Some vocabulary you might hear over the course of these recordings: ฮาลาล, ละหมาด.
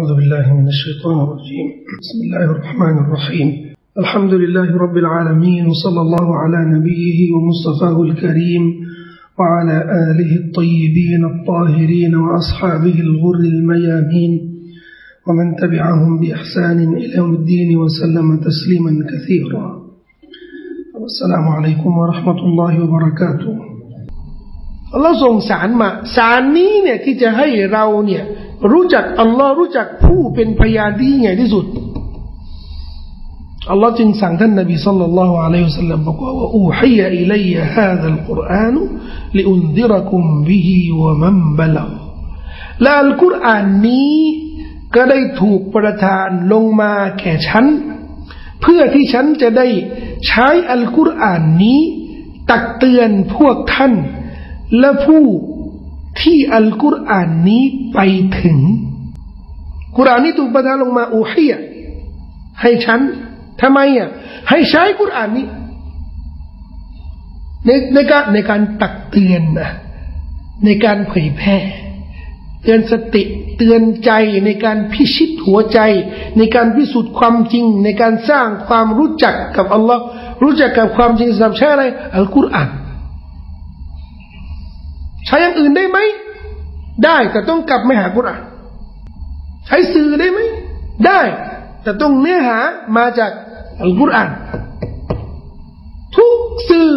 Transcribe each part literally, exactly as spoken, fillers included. أعوذ بالله من الشيطان الرجيم. بسم الله الرحمن الرحيم. الحمد لله رب العالمين، وصلى الله على نبيه ومصطفاه الكريم وعلى آله الطيبين الطاهرين وأصحابه الغر الميامين ومن تبعهم بإحسان إلى يوم الدين وسلم تسليما كثيرا. السلام عليكم ورحمة الله وبركاته. الله سبحانه سانما ساني เนี่ยที่จะให้เราเนี่ยรู้จักอัลลอฮ์รู้จักผู้เป็นพยานที่ใหญ่ที่สุดอัลลอฮ์จึงสั่งท่านนบีศ็อลลัลลอฮุอะลัยฮิวะซัลลัมบอกว่าอูฮียะอิลัยยะฮาซัลกุรอานลิอุนซิรกุมบิฮิวะมันบะลาและอัลกุรอานนี้ก็ได้ถูกประทานลงมาแก่ฉันเพื่อที่ฉันจะได้ใช้อัลกุรอานนี้ตักเตือนพวกท่านและผู้ที่อัลกุรอานนี้ไปถึงกุรอานนี้ถูกประทานลงมาอูฮียะให้ฉันทำไมอ่ะให้ใช้กุรอานนี้ในในการในการตักเตือนนะในการเผยแพร่เตือนสติเตือนใจในการพิชิตหัวใจในการพิสูจน์ความจริงในการสร้างความรู้จักกับอัลลอฮ์รู้จักกับความจริงสำหรับใช้อะไรอัลกุรอานใช้อย่างอื่นได้ไหมได้แต่ต้องกลับมาหากุรอานใช้สื่อได้ไหมได้แต่ต้องเนื้อหามาจากอัลกุรอานทุกสื่อ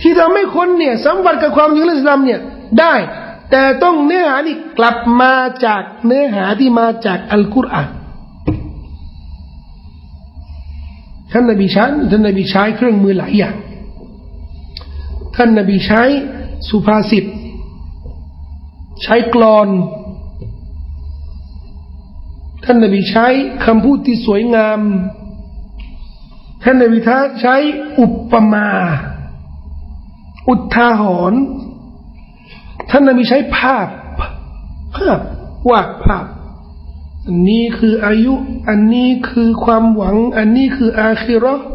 ที่ทำให้คนเนี่ยสัมผัสกับความจริงอิสลามเนี่ยได้แต่ต้องเนื้อหานี่กลับมาจากเนื้อหาที่มาจากอัลกุรอานท่านนบีใช้ท่านนบีใช้เครื่องมือหลายอย่างท่านนบีใช้สุภาษิตใช้กลอนท่านนบีใช้คำพูดที่สวยงามท่านนบีท่านใช้อุปมาอุทาหรณ์ท่านนบีใช้ภาพภาพวาดภาพอันนี้คืออายุอันนี้คือความหวังอันนี้คืออาคิเราะห์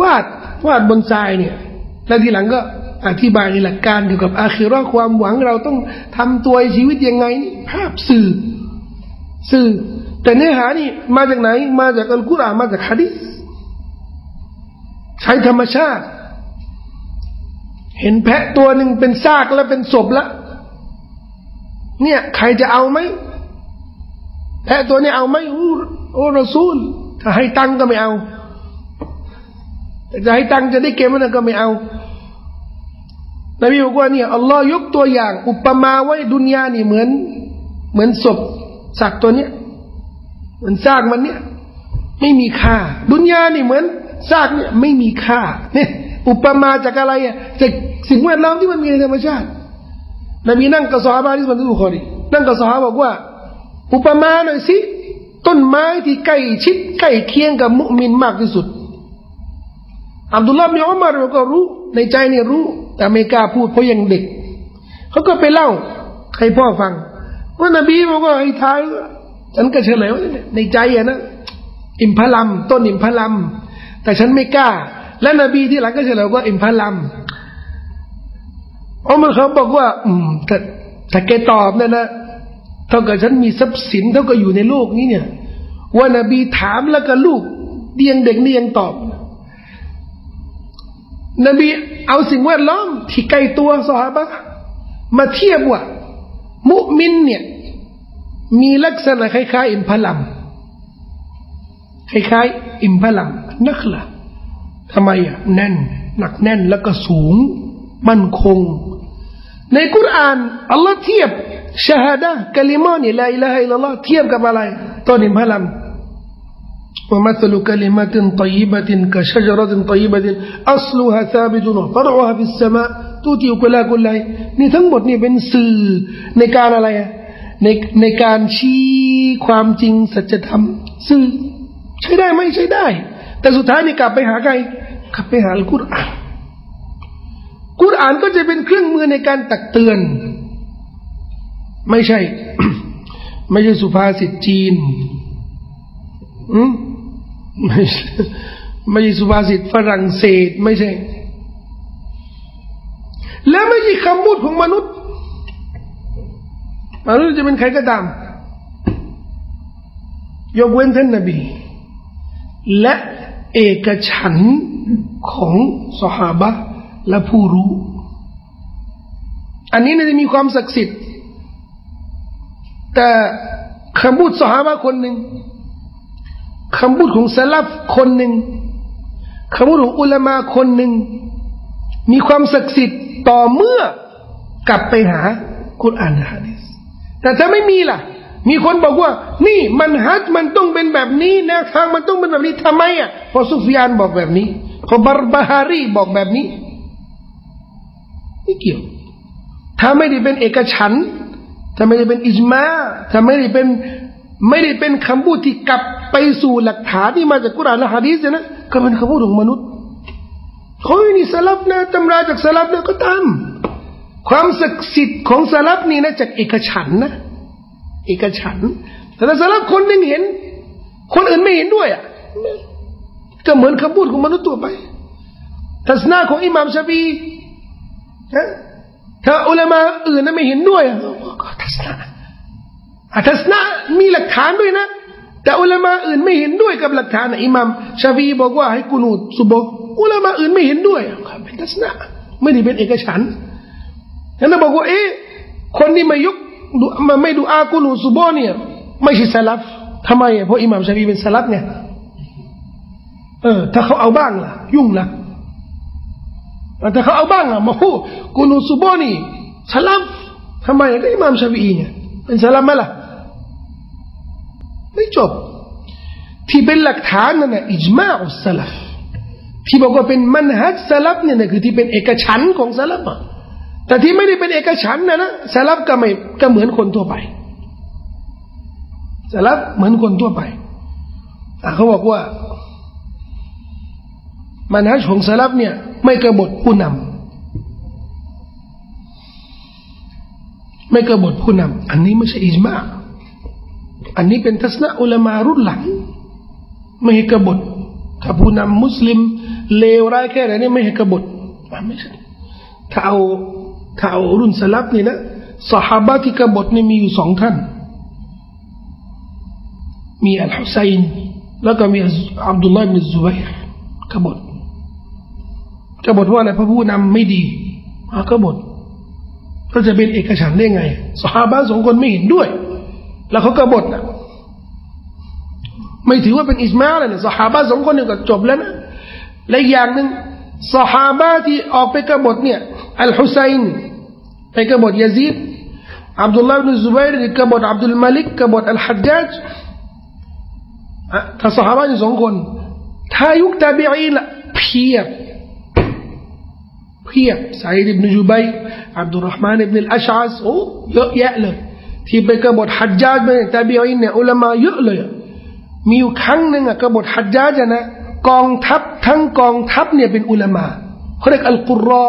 วาดวาดบนทรายเนี่ยแล้วทีหลังก็อธิบายในหลักการเกี่ยวกับอาคิเราะห์ความหวังเราต้องทำตัวชีวิตยังไงนี่ภาพสื่อสื่อแต่เนื้อหานี่มาจากไหนมาจากอัลกุรอานมาจากหะดีษใช้ธรรมชาติเห็นแพะตัวหนึ่งเป็นซากแล้วเป็นศพแล้วเนี่ยใครจะเอาไหมแพะตัวนี้เอาไหมโอ้โอ้รอซูลถ้าให้ตังก็ไม่เอาแต่จะให้ตังจะได้เก็บมันก็ไม่เอานบีบอกว่าเนี่ยอัลลอฮ์ยกตัวอย่างอุปมาไว้ดุนยานี่เหมือนเหมือนศพซากตัวเนี้ยเหมือนซากมันเนี่ยไม่มีค่าดุนยานี่เหมือนซากเนี่ยไม่มีค่าเนี่ยอุปมาจากอะไรอ่ะจากสิ่งแวดล้อมที่มันมีในธรรมชาตินบีนั่งกับซอฮาบะห์ที่บันทึกบุคอรีนั่งกับซอฮาบะห์บอกว่าอุปมาหน่อยสิต้นไม้ที่ใกล้ชิดใกล้เคียงกับมุมินมากที่สุดอับดุลลาห์บินอุมัรก็รู้ในใจนี่รู้แต่ไม่กล้าพูดเพราะยังเด็กเขาก็ไปเล่าให้พ่อฟังว่านบีบอกว่าไอ้ท้ายฉันก็เฉลยว่าในใจอะนะอิมพะลัมต้นอิมพะลัมแต่ฉันไม่กล้าและนบีที่หลังก็เฉลยว่าอิมพะลัมอุมัรเขาบอกว่าอืมถ้าถ้าแกตอบนั่นนะเท่ากับฉันมีทรัพย์สินเท่ากับอยู่ในโลกนี้เนี่ยว่านบีถามแล้วก็ลูกเดียงเด็กนี่ยังตอบนบีเอาสิ่งแวดล้อมที่ใกล้ตัวซอฮาบะห์มาเทียบว่ามุมินเนี่ยมีลักษณะคล้ายๆอิมพะลัมคล้ายๆอิมพะลัมนักละทำไมอ่ะแน่นหนักแน่นแล้วก็สูงมั่นคงในกุรอานอัลลอฮ์เทียบชะฮาดะห์กะลิมะฮ์ลาอิลาฮะอิลลัลลอฮ์เทียบกับอะไรต้นอิมพะลัมومثل كلمة طيبة كشجرة طيبة أصلها ثابت وفرعها في السماء تؤتي أكلها كل حين นี่ทั้งหมดนี่เป็นสื่อในการอะไรอ่ะในในการชี้ความจริงสัจธรรมสื่อใช้ได้ไหมใช้ได้แต่สุดท้ายนี่กลับไปหาใครกลับไปหาอัลกุรอานกุรอานก็จะเป็นเครื่องมือในการตักเตือนไม่ใช่ไม่ใช่สุภาษิตจีนอืมไม่ใช่ไม่ใช่สุภาษิตฝรั่งเศสไม่ใช่และไม่ใช่คำพูดของมนุษย์มนุษย์จะเป็นใครก็ตาม ยกเว้นท่านนบีและเอกฉันท์ของซอฮาบะห์และผู้รู้อันนี้น่าจะมีความศักดิ์สิทธิ์แต่คำพูดซอฮาบะห์คนหนึ่งคำพูดของซะลัฟคนหนึ่งคำพูดของอุลามะห์คนหนึ่งมีความศักดิ์สิทธิ์ต่อเมื่อกลับไปหากุรอานและหะดีษแต่ถ้าไม่มีล่ะมีคนบอกว่านี่มันฮัจญ์มันต้องเป็นแบบนี้แนวทางมันต้องเป็นแบบนี้ทำไมอ่ะเพราะซุฟยานบอกแบบนี้เพราะบาร์บาฮารีบอกแบบนี้ไม่เกี่ยวถ้าไม่ได้เป็นเอกฉันท์ถ้าไม่ได้เป็นอิจมาถ้าไม่ได้เป็นไม่ได้เป็นคำพูดที่กลับไปสู่หลักฐานที่มาจากกุรอานและหะดีษนะก็เป็นคำพูดของมนุษย์เขาไม่มีสลับนะตำราจากสลับนะก็ตามความศักดิ์สิทธิ์ของสลับนี่นะจากเอกฉันท์นะเอกฉันท์แต่ถ้าสลับคนหนึ่งเห็นคนอื่นไม่เห็นด้วยอ่ะก็เหมือนคำพูดของมนุษย์ตัวไปทัศนะของอิหม่ามชาฟีนะถ้าอุลามะอื่นไม่เห็นด้วยก็ทัศนะทัศนะมีหลักฐานด้วยนะแต่อุลามะอื่นไม่เห็นด้วยกับหลักฐานอิหม่ามชาฟีบอกว่าให้กุนูตซุบฮ์อุลามะอื่นไม่เห็นด้วยเป็นทัศนะไม่ได้เป็นเอกฉันท์นั่นบอกว่าเอ๊ะคนนี้มายกมาไม่ดูอากุนูซุบฮ์เนี่ยไม่ใช่สลัฟทำไมเพราะอิหม่ามชาฟีเป็นสลัฟไงเออถ้าเขาเอาบ้างล่ะยุ่งละแต่เขาเอาบ้างล่ะมาฮู้กุนูซุบฮ์นี่สลัฟทำไมก็อิหม่ามชาฟีเนี่ยเป็นสลัฟไหมล่ะไม่จบที่เป็นหลักฐานนั่นนะอิจมาอุสลัฟที่บอกว่าเป็นมันฮัจสลัฟเนี่ยนะคือที่เป็นเอกฉันท์ของสลัฟแต่ที่ไม่ได้เป็นเอกฉันท์นะนะสลัฟก็ไม่ก็เหมือนคนทั่วไปสลัฟเหมือนคนทั่วไปเขาบอกว่ามันฮัจของสลัฟเนี่ยไม่กบฏผู้นำไม่กบฏผู้นำอันนี้ไม่ใช่อิจมาอันนี้เป็นทัศนะอุลามะรุ่นหลังไม่ให้กบฏถ้าผู้นำมุสลิมเลวร้ายแค่ไหนเนี่ยไม่ให้กบฏไม่ใช่ถ้าเอาถ้าเอารุ่นสลับนี่นะซอฮาบะที่กบฏนี่มีอยู่สองท่านมีอัลฮุซัยน์แล้วก็มีอับดุลลอฮ์บินซุบัยร์กบฏกบฏว่าอะไรเพราะผู้นำไม่ดีมากบฏก็จะเป็นเอกฉันท์ได้ไงซอฮาบะสองคนไม่เห็นด้วยแล้วเขากบฏนะไม่ถือว่าเป็นอิจมาเลยนะซอฮาบะสองคนเนี่ยก็จบแล้วนะและอย่างหนึ่งซอฮาบะที่ออกไปกบฏเนี่ยอัลฮุซัยน์ไปกบฏยะซีดอับดุลลาห์บินซุบัยร์กบฏอับดุลมาลิกกบฏอัลฮัจญาจถ้าซอฮาบะอยู่สองคนถ้ายุคตาบิอีนเพียบเพียบซะอีดอิบนุจุบัยร์อับดุลเราะห์มานอิบนุลอัชอัสเยอะแยะเลยที่ไปกบฏฮัจญาจเป็นตาบิอีนเนี่ยอุลามะเยอะเลยมีอยู่ครั้งหนึ่งกบฏฮัจญาจนะกองทัพทั้งกองทัพเนี่ยเป็นอุลามะเขาเรียกอัลกุรรอ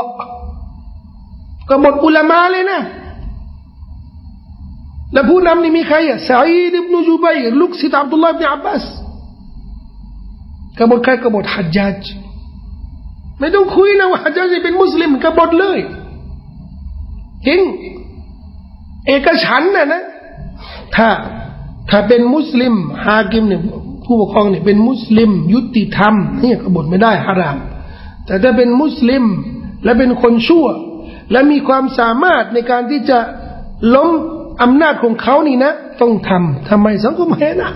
กบฏอุลามะเลยนะแล้วผู้นำนี่มีใครอ่ะซะอีดอิบนุจุบัยร์ลูกศิษย์อับดุลลาห์บินอับบาสกบฏใครกบฏฮัจญาจไม่ต้องคุยนะว่าฮัจญาจเป็นมุสลิมกบฏเลยจริงเอกฉันท์นะนะถ้าถ้าเป็นมุสลิมฮากิมเนี่ยผู้ปกครองเนี่ยเป็นมุสลิมยุติธรรมเนี่ยกบฏไม่ได้ฮารามแต่ถ้าเป็นมุสลิมและเป็นคนชั่วและมีความสามารถในการที่จะล้มอำนาจของเขานี่นะต้องทำทำไมสังคมแห่นะ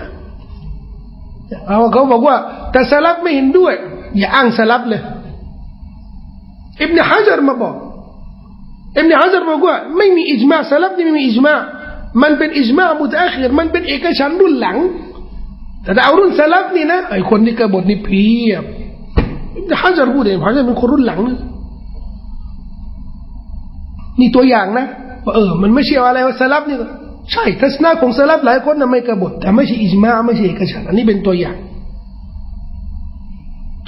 เอาเขาบอกว่าแต่สลับไม่เห็นด้วยอย่าอ้างสลับเลยอิบนุฮะญัรมาบอกอิบนุฮะญัรบอกว่าไม่มีอิจมาสลับนี่ไม่มีอิจมามันเป็นอิจมามุตะอัคคิรมันเป็นเอกฉันท์รุ่นหลังแต่ถ้าเอารุ่นสลับนี่นะไอ้คนที่กบฏนี่เพียบอิบนุฮะญัรพูดเองฮะญัรเป็นคนรุ่นหลังนะนี่ตัวอย่างนะว่าเออมันไม่ใช่อะไรว่าสลับนี่ใช่ทัศนะของสลับหลายคนน่ะไม่กบฏแต่ไม่ใช่อิจมาไม่ใช่เอกฉันท์อันนี้เป็นตัวอย่าง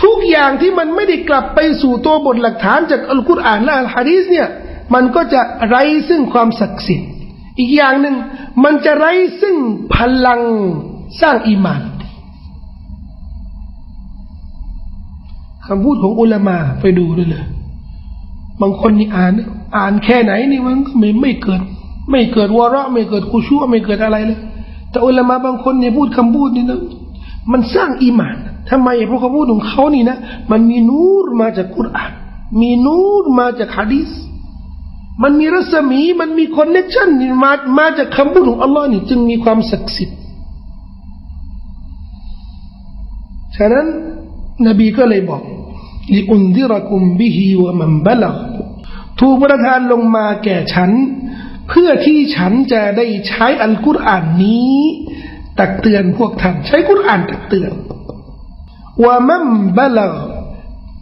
ทุกอย่างที่มันไม่ได้กลับไปสู่ตัวบทหลักฐานจากอัลกุรอานและอัลหะดีษเนี่ยมันก็จะไร้ซึ่งความศักดิ์สิทธิ์อีกอย่างหนึ่งมันจะไร้ซึ่งพลังสร้างอีหม่านคำพูดของอุลามะไปดูด้วยเลยบางคนนี่อ่านอ่านแค่ไหนนี่มันไม่ไม่เกิดไม่เกิดวะเราะห์ไม่เกิดคุชูอ์ไม่เกิดอะไรเลย แต่อุลามะบางคนเนี่ยพูดคำพูดนี่นะมันสร้างอีหม่านทำไมเพราะคำพูดของเขานี่นะมันมีนูรมาจากกุรอานมีนูรมาจากหะดีษมันมีรัศมีมันมีคอนเนคชั่นมามาจากคำพูดของอัลลอฮ์นี่จึงมีความศักดิ์สิทธิ์ฉะนั้นนบีก็เลยบอกลิอุนซิรกุมบิฮิวะมันบะละถูกประทานลงมาแก่ฉันเพื่อที่ฉันจะได้ใช้อัลกุรอานนี้ตักเตือนพวกท่านใช้กุรอานตักเตือนวะมัมบะละ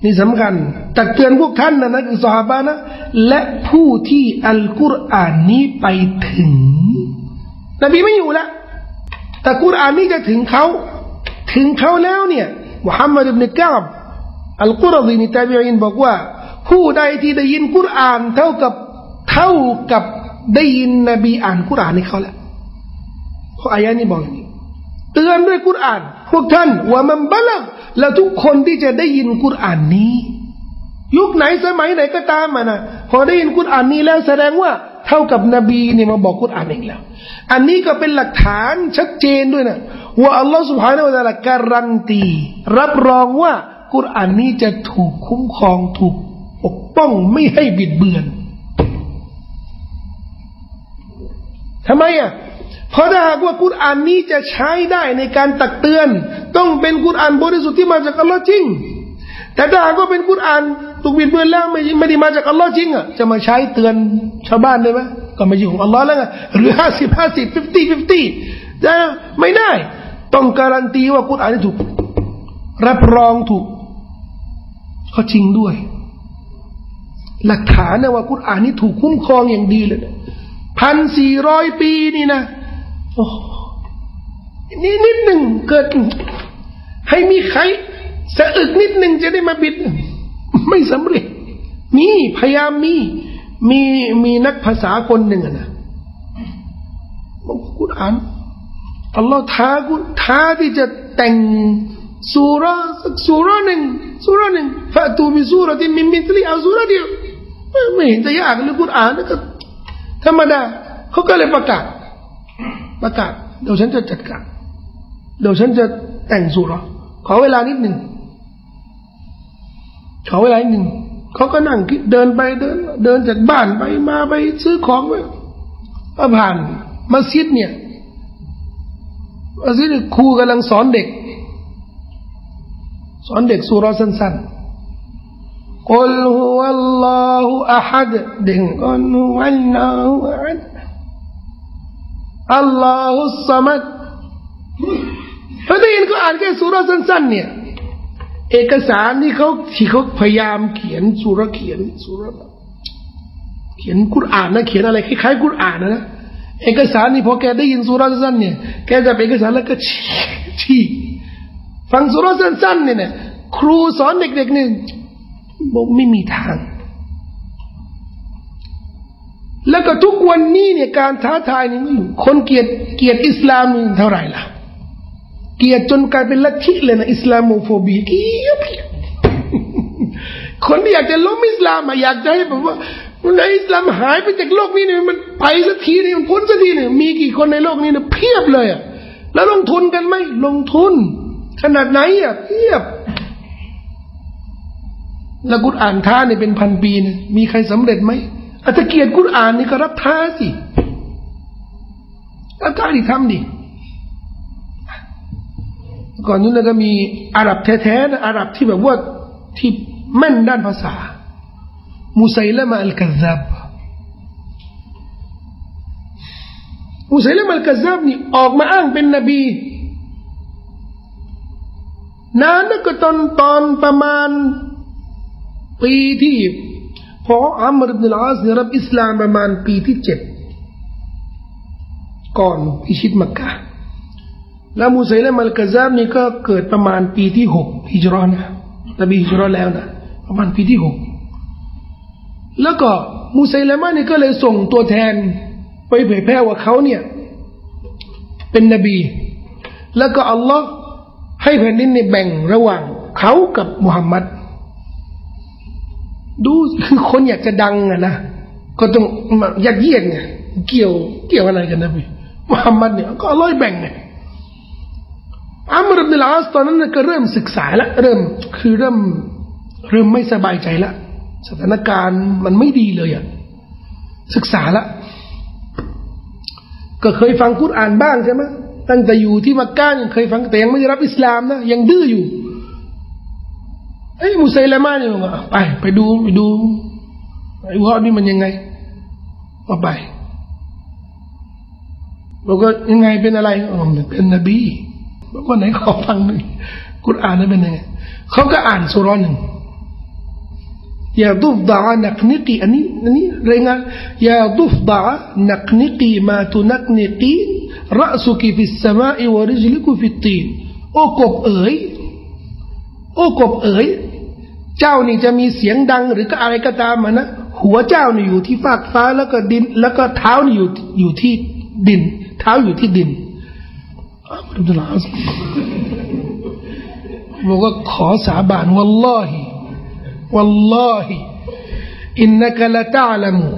นี่สำคัญตักเตือนพวกท่านนะนะคือซอฮาบะห์นะและผู้ที่อัลกุรอานนี้ไปถึงนบีไม่อยู่ละแต่กุรอานนี้จะถึงเขาถึงเขาแล้วเนี่ยมุฮัมมัดอิบนุกะอ์บอัลกุรอซีนี่ตาบิอีนบอกว่าผู้ใดที่ได้ยินกุรอานเท่ากับเท่ากับได้ยินนบีอ่านกุรอานให้เขาแล้วเพราะอายะนี้บอกอย่างนี้เตือนด้วยกุรอานพวกท่านว่ามันบะลักและทุกคนที่จะได้ยินกุรอานนี้ยุคไหนสมัยไหนก็ตามมานะพอได้ยินกุรอานนี้แล้วแสดงว่าเท่ากับนบีเนี่ยมาบอกกุรอานเองแล้วอันนี้ก็เป็นหลักฐานชัดเจนด้วยนะว่าอัลลอฮฺซุบฮานะฮูวะตะอาลาการันตีรับรองว่ากุรอานนี้จะถูกคุ้มครองถูกปกป้องไม่ให้บิดเบือนทำไมอ่ะเพราะถ้าหากว่ากุรอานนี้จะใช้ได้ในการตักเตือนต้องเป็นกุรอานบริสุทธิ์ที่มาจากอัลลอฮ์จริงแต่ถ้าหากว่าเป็นกุรอานถูกบิดเบือนแล้วไม่ไม่ได้มาจากอัลลอฮ์จริงอ่ะจะมาใช้เตือนชาวบ้านได้ไหมก็ไม่ใช่ของอัลลอฮ์แล้วไงหรือห้าสิบห้าสิบฟิฟตี้ฟิฟตี้จะไม่ได้ต้องการันตีว่ากุรอานนี้ถูกรับรองถูกเขาจริงด้วยหลักฐานนะว่ากุรอานนี้ถูกคุ้มครองอย่างดีเลยพันสี่ร้อยปีนี่นะโอ้นี่นิดหนึ่งเกิดให้มีใครสะอึกนิดหนึ่งจะได้มาบิดไม่สำเร็จมีพยายามมีมีมีนักภาษาคนหนึ่งนะบอกกุรอานอัลลอฮ์ท้ากุรท้าที่จะแต่งซูเราะห์สักซูเราะห์หนึ่งซูเราะห์หนึ่งฟะตูบิซูเราะห์มินมิธลิฮาซูเราะห์เดียวไม่เห็นจะยากเลยกุรอานก็ธรรมดาเขาก็เลยประกาศประกาศเดี๋ยวฉันจะจัดการเดี๋ยวฉันจะแต่งสูตรขอเวลานิดหนึ่งขอเวลานิดหนึ่งเขาก็นั่งคิดเดินไปเดินเดินจากบ้านไปมาไปซื้อของไปผ่านมัสยิดเนี่ยมัสยิดครูกำลังสอนเด็กสอนเด็กสูตรสั้นๆกุลฮุวัลลอฮุอะฮัดเด็กกุลฮุวัลลอฮุอะฮัดอัลลอฮุสซะมัดพอได้ยินก็อ่านแค่ซูเราะห์สั้นๆเนี่ยเอกสารที่เขาที่เขาพยายามเขียนซูเราะห์เขียนซูเราะห์เขียนกุรอานนะเขียนอะไรคล้ายๆกุรอานนะนะเอกสารนี่พอแกได้ยินซูเราะห์สั้นเนี่ยแกจะไปเอกสารแล้วก็ชี้ฟังซูเราะห์สั้นๆเนี่ยครูสอนเด็กๆนี่บอกไม่มีทางแล้วก็ทุกวันนี้เนี่ยการท้าทายนี่คนเกลียดเกลียดอิสลามนี่เท่าไหร่ล่ะเกลียดจนกลายเป็นลัทธิเลยนะอิสลามโฟเบียเกลียดคนที่อยากจะล้มอิสลามอยากจะให้แบบว่าในอิสลามหายไปจากโลกนี้เนี่ยมันไปสักทีเนี่ยมันพ้นสักทีเนี่ยมีกี่คนในโลกนี้เนี่ยเพียบเลยอะแล้วลงทุนกันไหมลงทุนขนาดไหนอะเพียบแล้วกุรอานท้าเนี่ยเป็นพันปีนะมีใครสำเร็จไหมอัตเกียรติกุรอานนี่ก็รับท้าสิรับท้าดิทำดิก่อนนู้นก็มีอาหรับแท้ๆนะอาหรับที่แบบว่าที่แม่นด้านภาษามุไซลิมะอัลกัซซับมุไซลิมะอัลกัซซับนี่ออกมาอ้างเป็นนบีนานนักก็ตอนตอนประมาณปีที่พออัมรอิบนุลอาซรับอิสลามประมาณปีที่เจ็ดก่อนพิชิตมักกะห์แล้วมุไซลิมะอัลกัซซับนี่ก็เกิดประมาณปีที่หกฮิจเราะห์นะนบีฮิจเราะห์แล้วนะประมาณปีที่หกแล้วก็มุไซลิมะนี่ก็เลยส่งตัวแทนไปเผยแพร่ว่าเขาเนี่ยเป็นนบีแล้วก็อัลลอฮ์ให้แผ่นดินเนี่ยแบ่งระหว่างเขากับมุฮัมมัดดูคือคนอยากจะดังอะนะก็ต้องอยากเยียดไงเกี่ยวเกี่ยวอะไรกันนะพี่ มุฮัมมัดเนี่ยก็อัลลอฮ์แบ่งไงอัมรบิลอาสตอนนั้นก็เริ่มศึกษาละเริ่มคือเริ่มเริ่มไม่สบายใจละสถานการณ์มันไม่ดีเลยอ่ะศึกษาละก็เคยฟังกุรอานบ้างใช่ไหมตั้งแต่อยู่ที่มักกะยังเคยฟังแต่ยังไม่ได้รับอิสลามนะยังดื้ออยู่ไอ้มุซัยลิมะห์เนี่ยไปไปดูไปดูไอ้พวกนี้มันยังไงก็ไปบอกว่ายังไงเป็นอะไรอ๋อเป็นนบีบอกว่าไหนขอฟังหน่อยกุรอานนั้นเป็นยังไงเขาก็อ่านซูเราะห์หนึ่งยาดุฟดะนักนิกีอันนี้อันนี้เรื่องอะไรยาดุฟดะนักนิกีมาตุนักนิกีรัสุกิฟิสสมาอิวะริจลิกุฟิตตีนโอ้กบเอ๋ยโอ้กบเอ๋ยเจ้านี่จะมีเสียงดังหรือก็อะไรก็ตามมานะหัวเจ้านี่อยู่ที่ฟากฟ้าแล้วก็ดินแล้วก็เท้านี่อยู่อยู่ที่ดินเท้าอยู่ที่ดินบอกว่าขอสาบานวัลลอฮิวัลลอฮิอินนักละตัลมู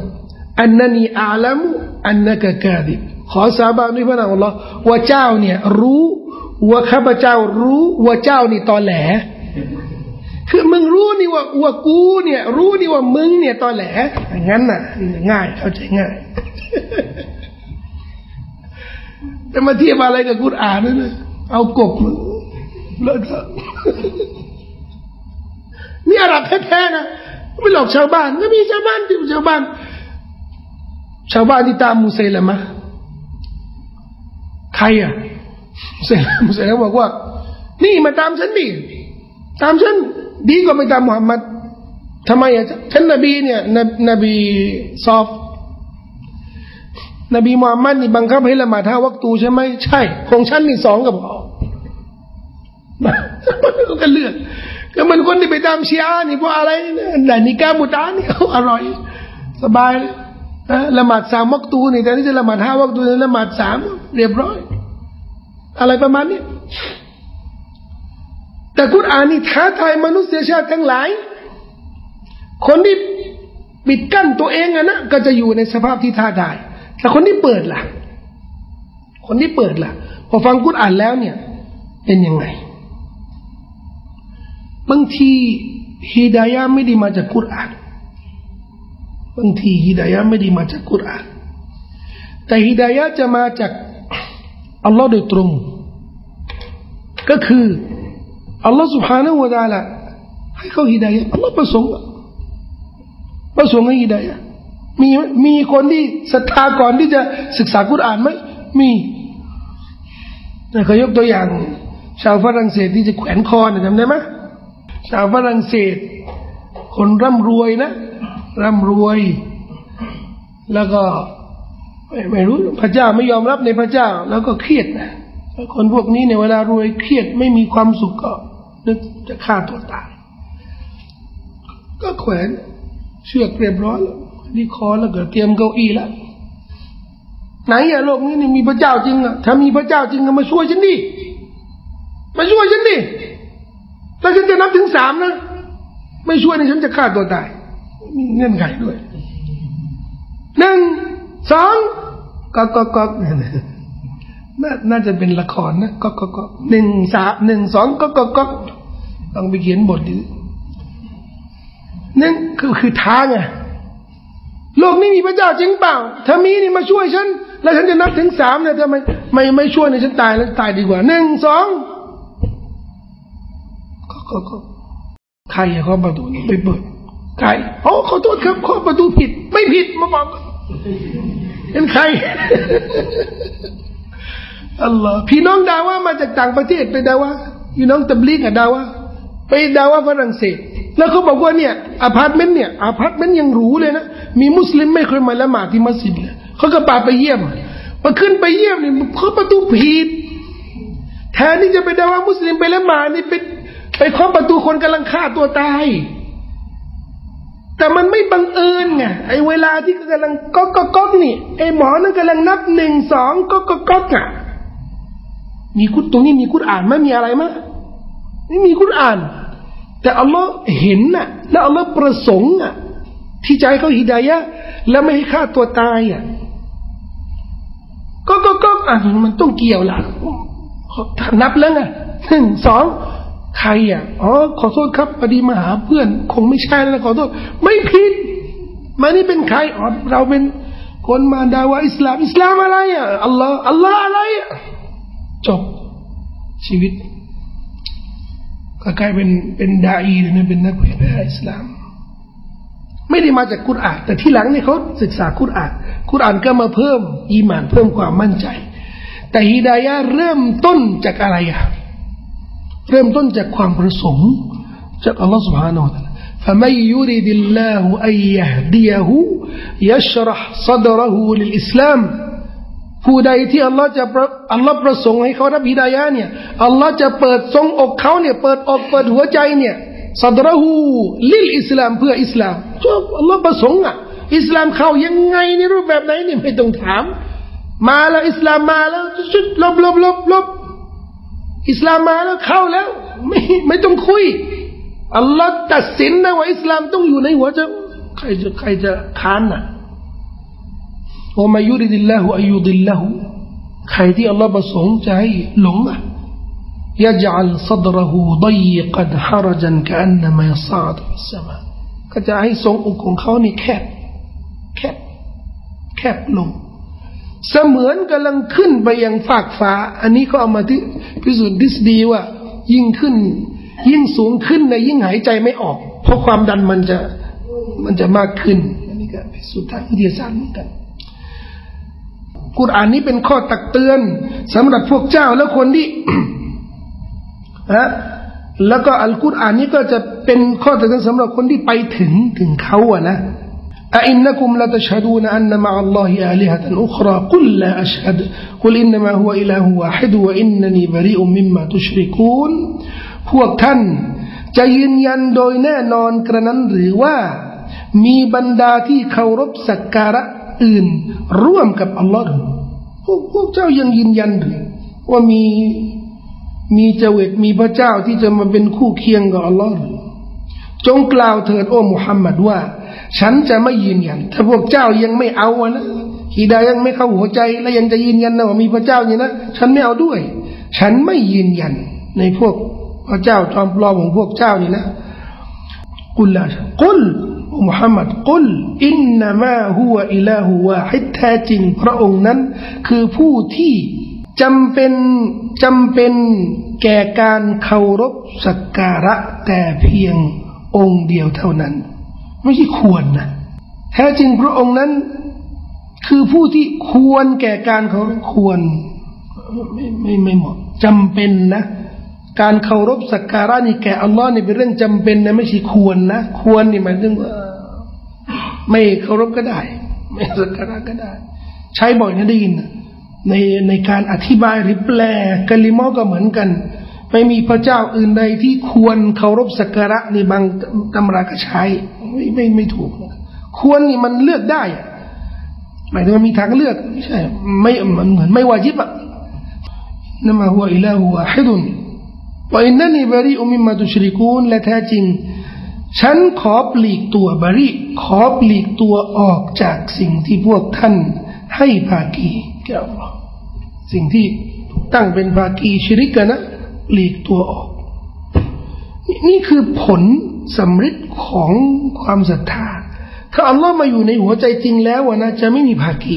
อันนีอาลมูอันนักกาดิบขอสาบานด้วยพระนามอัลลอฮ์ว่าเจ้าเนี่ยรู้ว่าข้าพเจ้ารู้ว่าเจ้านี่ตอแหลคือมึงรู้นี่ว่าว่ากูเนี่ยรู้นี่ว่ามึงเนี่ยตอแหลอย่างนั้นน่ะง่ายเข้าใจง่ายแต่มาเทียบอะไรกับกุรอานนั่นเลยเอากบมึงแล้วก็นี่อาหรับแท้ๆนะไม่หลอกชาวบ้านก็มีชาวบ้านที่ชาวบ้านชาวบ้านที่ตามมุซัยลิมะห์ใครอ่ะมุซัยลิมะห์มุซัยลิมะห์บอกว่านี่มาตามฉันดิตามฉันดีกว่าไม่ตามมุฮัมมัดทำไมอ่ะท่านนบีเนี่ยนบีซอฟนบีมุฮัมมัดนี่บังคับให้ละหมาดห้าวักตูใช่ไหมใช่ของฉันนี่สองกับมันก็เลือกก็มันคนที่ไปตามเชียร์นี่เพราะอะไรด่านิกาบุตานี่อร่อยสบายละหมาดสามวักตูนี่แต่นี่จะละหมาดห้าวักตูนี่ละหมาดสามเรียบร้อยอะไรประมาณนี้แต่กุรอานนี่ท้าทายมนุษยชาติทั้งหลายคนที่ปิดกั้นตัวเองอะนะก็จะอยู่ในสภาพที่ท้าทายแต่คนที่เปิดล่ะคนที่เปิดล่ะพอฟังกุรอานแล้วเนี่ยเป็นยังไงบางทีฮิดายะห์ไม่ได้มาจากกุรอานบางทีฮิดายะห์ไม่ได้มาจากกุรอานแต่ฮิดายะห์จะมาจากอัลลอฮ์โดยตรงก็คืออัลลอฮ์ سبحانه และ تعالى ให้เขาฮิดายะห์อัลลอฮ์ประสงค์ประสงค์ให้ฮิดายะห์มีมีคนที่ศรัทธาก่อนที่จะศึกษากุรอานไหมมีแต่เขายกตัวอย่างชาวฝรั่งเศสที่จะแขวนคอจำได้ไหมชาวฝรั่งเศสคนร่ำรวยนะร่ำรวยแล้วก็ไม่ไม่รู้พระเจ้าไม่ยอมรับในพระเจ้าแล้วก็เครียดนะคนพวกนี้ในเวลารวยเครียดไม่มีความสุขก็นึกจะฆ่าตัวตายก็แขวนเชือกเรียบร้อยนี่คอแล้วก็เตรียมเก้าอี้แล้วไหนอะโลกนี้นี่มีพระเจ้าจริงอะถ้ามีพระเจ้าจริงก็มาช่วยฉันดิมาช่วยฉันดิถ้าฉันจะนับถึงสามนะไม่ช่วยนี่ฉันจะฆ่าตัวตายมีเงื่อนไขด้วยหนึ่งสองก็ก็ก็น่าจะเป็นละครนะก็ก็ก็หนึ่งสามหนึ่งสองก็ก็ก็ต้องไปเขียนบทดิหนึ่งคือคือท้าไงโลกนี้มีพระเจ้าจริงเปล่าถ้ามีนี่มาช่วยฉันแล้วฉันจะนับถึงสามเนี่ยทำไมไม่ไม่ช่วยนี่ฉันตายแล้วตายดีกว่าหนึ่งสองก็ก็ใครเขาประตูไปเปิดใครโอ้ขอโทษครับเขาประตูผิดไม่ผิดมาบอกเป็นใครอัลลอฮ์พี่น้องดาว่ามาจากต่างประเทศไปดาว่าพี่น้องตับลีกอะดาว่าไปดาว่าฝรั่งเศสแล้วเขาบอกว่าเนี่ยอพาร์ตเมนต์เนี่ยอพาร์ตเมนต์ยังหรูเลยนะมีมุสลิมไม่เคยมาละหมาดที่มัสยิดเลยเขาก็ปาไปเยี่ยมพอขึ้นไปเยี่ยมเนี่ยเขาประตูผิดแทนที่จะไปดาว่ามุสลิมไปละหมาดนี่เป็นไปเคาะประตูคนกำลังฆ่าตัวตายแต่มันไม่บังเอิญไงไอ้เวลาที่กำลังก๊อกก๊อกก๊อกนี่ไอ้หมอนั่นกำลังนับหนึ่งสองก๊อกก๊อกก๊อกอ่ะมีกุรตรงนี้มีกุรอ่านไหมมีอะไรไหมนี่มีกุรอ่านแต่อัลลอฮ์เห็นน่ะแล้วอัลลอฮ์ประสงค์อ่ะที่จะให้เขาฮิดายะห์แล้วไม่ให้ฆ่าตัวตายอ่ะ ก็ก็ก็อ่ะมันต้องเกี่ยวล่ะนับแล้วไงหนึ่งสองใครอ่ะอ๋อขอโทษครับพอดีมาหาเพื่อนคงไม่ใช่แล้วขอโทษไม่ผิดมานี่เป็นใครอ๋อเราเป็นคนมาดาวะอิสลามอิสลามอะไรอ่ะอัลลอฮ์อัลลอฮ์อะไรอ่ะจบชีวิตก็กลายเป็นเป็นดาอีหรือเป็นนักเผยแพร่อิสลามไม่ได้มาจากกุรอานแต่ที่หลังเนี่ยเขาศึกษากุรอานกุรอานก็มาเพิ่มอีหม่านเพิ่มความมั่นใจแต่ฮิดายะห์เริ่มต้นจากอะไรอะเริ่มต้นจากความประสงค์จากอัลลอฮฺ سبحانه และ تعالى فَمَنْ يُرِدِ اللَّهُ أَنْ يَهْدِيَهُ يَشْرَحْ صَدْرَهُ لِلْإِسْلَامِ ผู้ใดที่อัลลอฮฺจะอัลลอฮฺประสงค์ให้เขารับฮิดายะห์เนี่ยอัลลอฮฺจะเปิดทรงอกเขาเนี่ยเปิดอกเปิดหัวใจเนี่ยซัดเราะฮูลิลอิสลามเพื่ออิสลามก็อัลลอฮฺประสงค์อ่ะอิสลามเข้ายังไงในรูปแบบไหนนี่ไม่ต้องถามมาแล้วอิสลามมาแล้วชุดลบลบลบลบอิสลามมาแล้วเข้าแล้วไม่ไม่ต้องคุยอัลลอฮฺตัดสินนะว่าอิสลามต้องอยู่ในหัวใจใครจะใครจะค้านน่ะวะมัยยูริดิลลาฮุอัยยุดิลลาฮุใครที่อัลลอฮฺประสงค์จะให้หลงอ่ะيجعل صدره ضيقا حرجا كأنما يصعد في السماء ก็จะให้ทรงอกของเขานี่แคบแคบแคบลงเสมือนกำลังขึ้นไปยังฟากฟ้าอันนี้ก็เอามาพิสูจน์ทฤษฎีว่ายิ่งขึ้นยิ่งสูงขึ้นนะยิ่งหายใจไม่ออกเพราะความดันมันจะมันจะมากขึ้นอันนี้ก็พิสูจน์ทางวิทยาศาสตร์เหมือนกันกุรอานนี้เป็นข้อตักเตือนสำหรับพวกเจ้าและคนที่นะแล้วก็อัลกุรอานนี้ก็จะเป็นข้อเตือนสำหรับคนที่ไปถึงถึงเขาอะนะอะอินนะกุมละตัชฮะดูนอันนะมะอัลลอฮิอะลิฮะตันอุครากุลลาอัชฮะดกุลอินนะมาฮุวะอิลาฮุวาฮิดวะอินนะนีบะรีอุมมิมมาตุชริกูนพวกท่านจะยืนยันโดยแน่นอนกระนั้นหรือว่ามีบรรดาที่เคารพสักการะอื่นร่วมกับอัลลอฮ์พวกพวกเจ้ายังยืนยันหรือว่ามีมีเจวิตมีพระเจ้าที่จะมาเป็นคู่เคียงกับอัลลอฮ์จงกล่าวเถิดโอ้มุฮัมมัดว่าฉันจะไม่ยืนยันถ้าพวกเจ้ายังไม่เอานะฮิดายะห์ยังไม่เข้าหัวใจและยังจะยืนยันนะว่ามีพระเจ้านี่นะฉันไม่เอาด้วยฉันไม่ยืนยันในพวกพระเจ้าจอมปลอมของพวกเจ้านี่นะกุลละกุลโอ้มุฮัมมัดกุลอินนะมาฮุวะอิลาฮุวาฮิดแท้จริงพระองค์นั้นคือผู้ที่จำเป็นจำเป็นแก่การเคารพสักการะแต่เพียงองค์เดียวเท่านั้นไม่ใช่ควรนะแท้จริงพระองค์นั้นคือผู้ที่ควรแก่การเคารพควรไม่ไม่ไม่เหมาะจำเป็นนะการเคารพสักการะนี่แก่อัลลอฮ์นี่เป็นเรื่องจำเป็นนะไม่ใช่ควรนะควรนี่หมายถึงว่าไม่เคารพก็ได้ไม่สักการะก็ได้ใช้บ่อยนะได้ยินนะในในการอธิบายหรือแปลกะลิมะก็เหมือนกันไม่มีพระเจ้าอื่นใดที่ควรเคารพสักการะในบางตำราก็ใช้ไม่ไม่ไม่ถูกควรนี่มันเลือกได้หมายถึงว่ามีทางเลือกใช่ไม่มันเหมือนไม่วาญิบอะนั่นมาหัวอิลาหัวฮิดุนว่าอินนันีบารีอุมิมมาตุชริกูนและแท้จริงฉันขอปลีกตัวบารีขอปลีกตัวออกจากสิ่งที่พวกท่านให้ภาคีแก่อัลลอฮ์สิ่งที่ตั้งเป็นภาคีชิริกะนะหลีกตัวออกนี่คือผลสำฤทธิ์ของความศรัทธาถ้าอัลลอฮ์มาอยู่ในหัวใจจริงแล้วนะจะไม่มีภาคี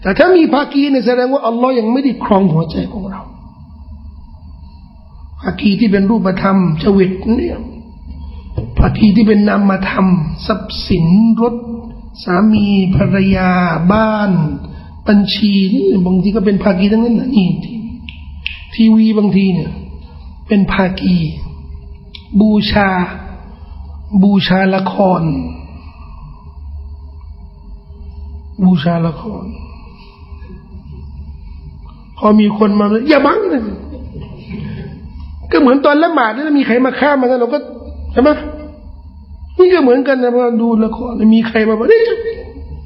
แต่ถ้ามีภาคีเนี่ยแสดงว่าอัลลอฮ์ยังไม่ได้ครองหัวใจของเราภาคีที่เป็นรูปธรรมชวิตเนี่ยภาคีที่เป็นนามธรรมทรัพย์สินรถสามีภรรยาบ้านบัญชีนี่บางทีก็เป็นภาคีทั้งนั้นนี่ทีวีบางทีเนี่ยเป็นภาคีบูชาบูชาละครบูชาละครพอมีคนมาอย่าบังนะก็เหมือนตอนละหมาดนี่มีใครมาฆ่ามาแล้วเราก็ใช่ไหมนี่ก็เหมือนกันนะพอดูละครมีใครมาบอกนี่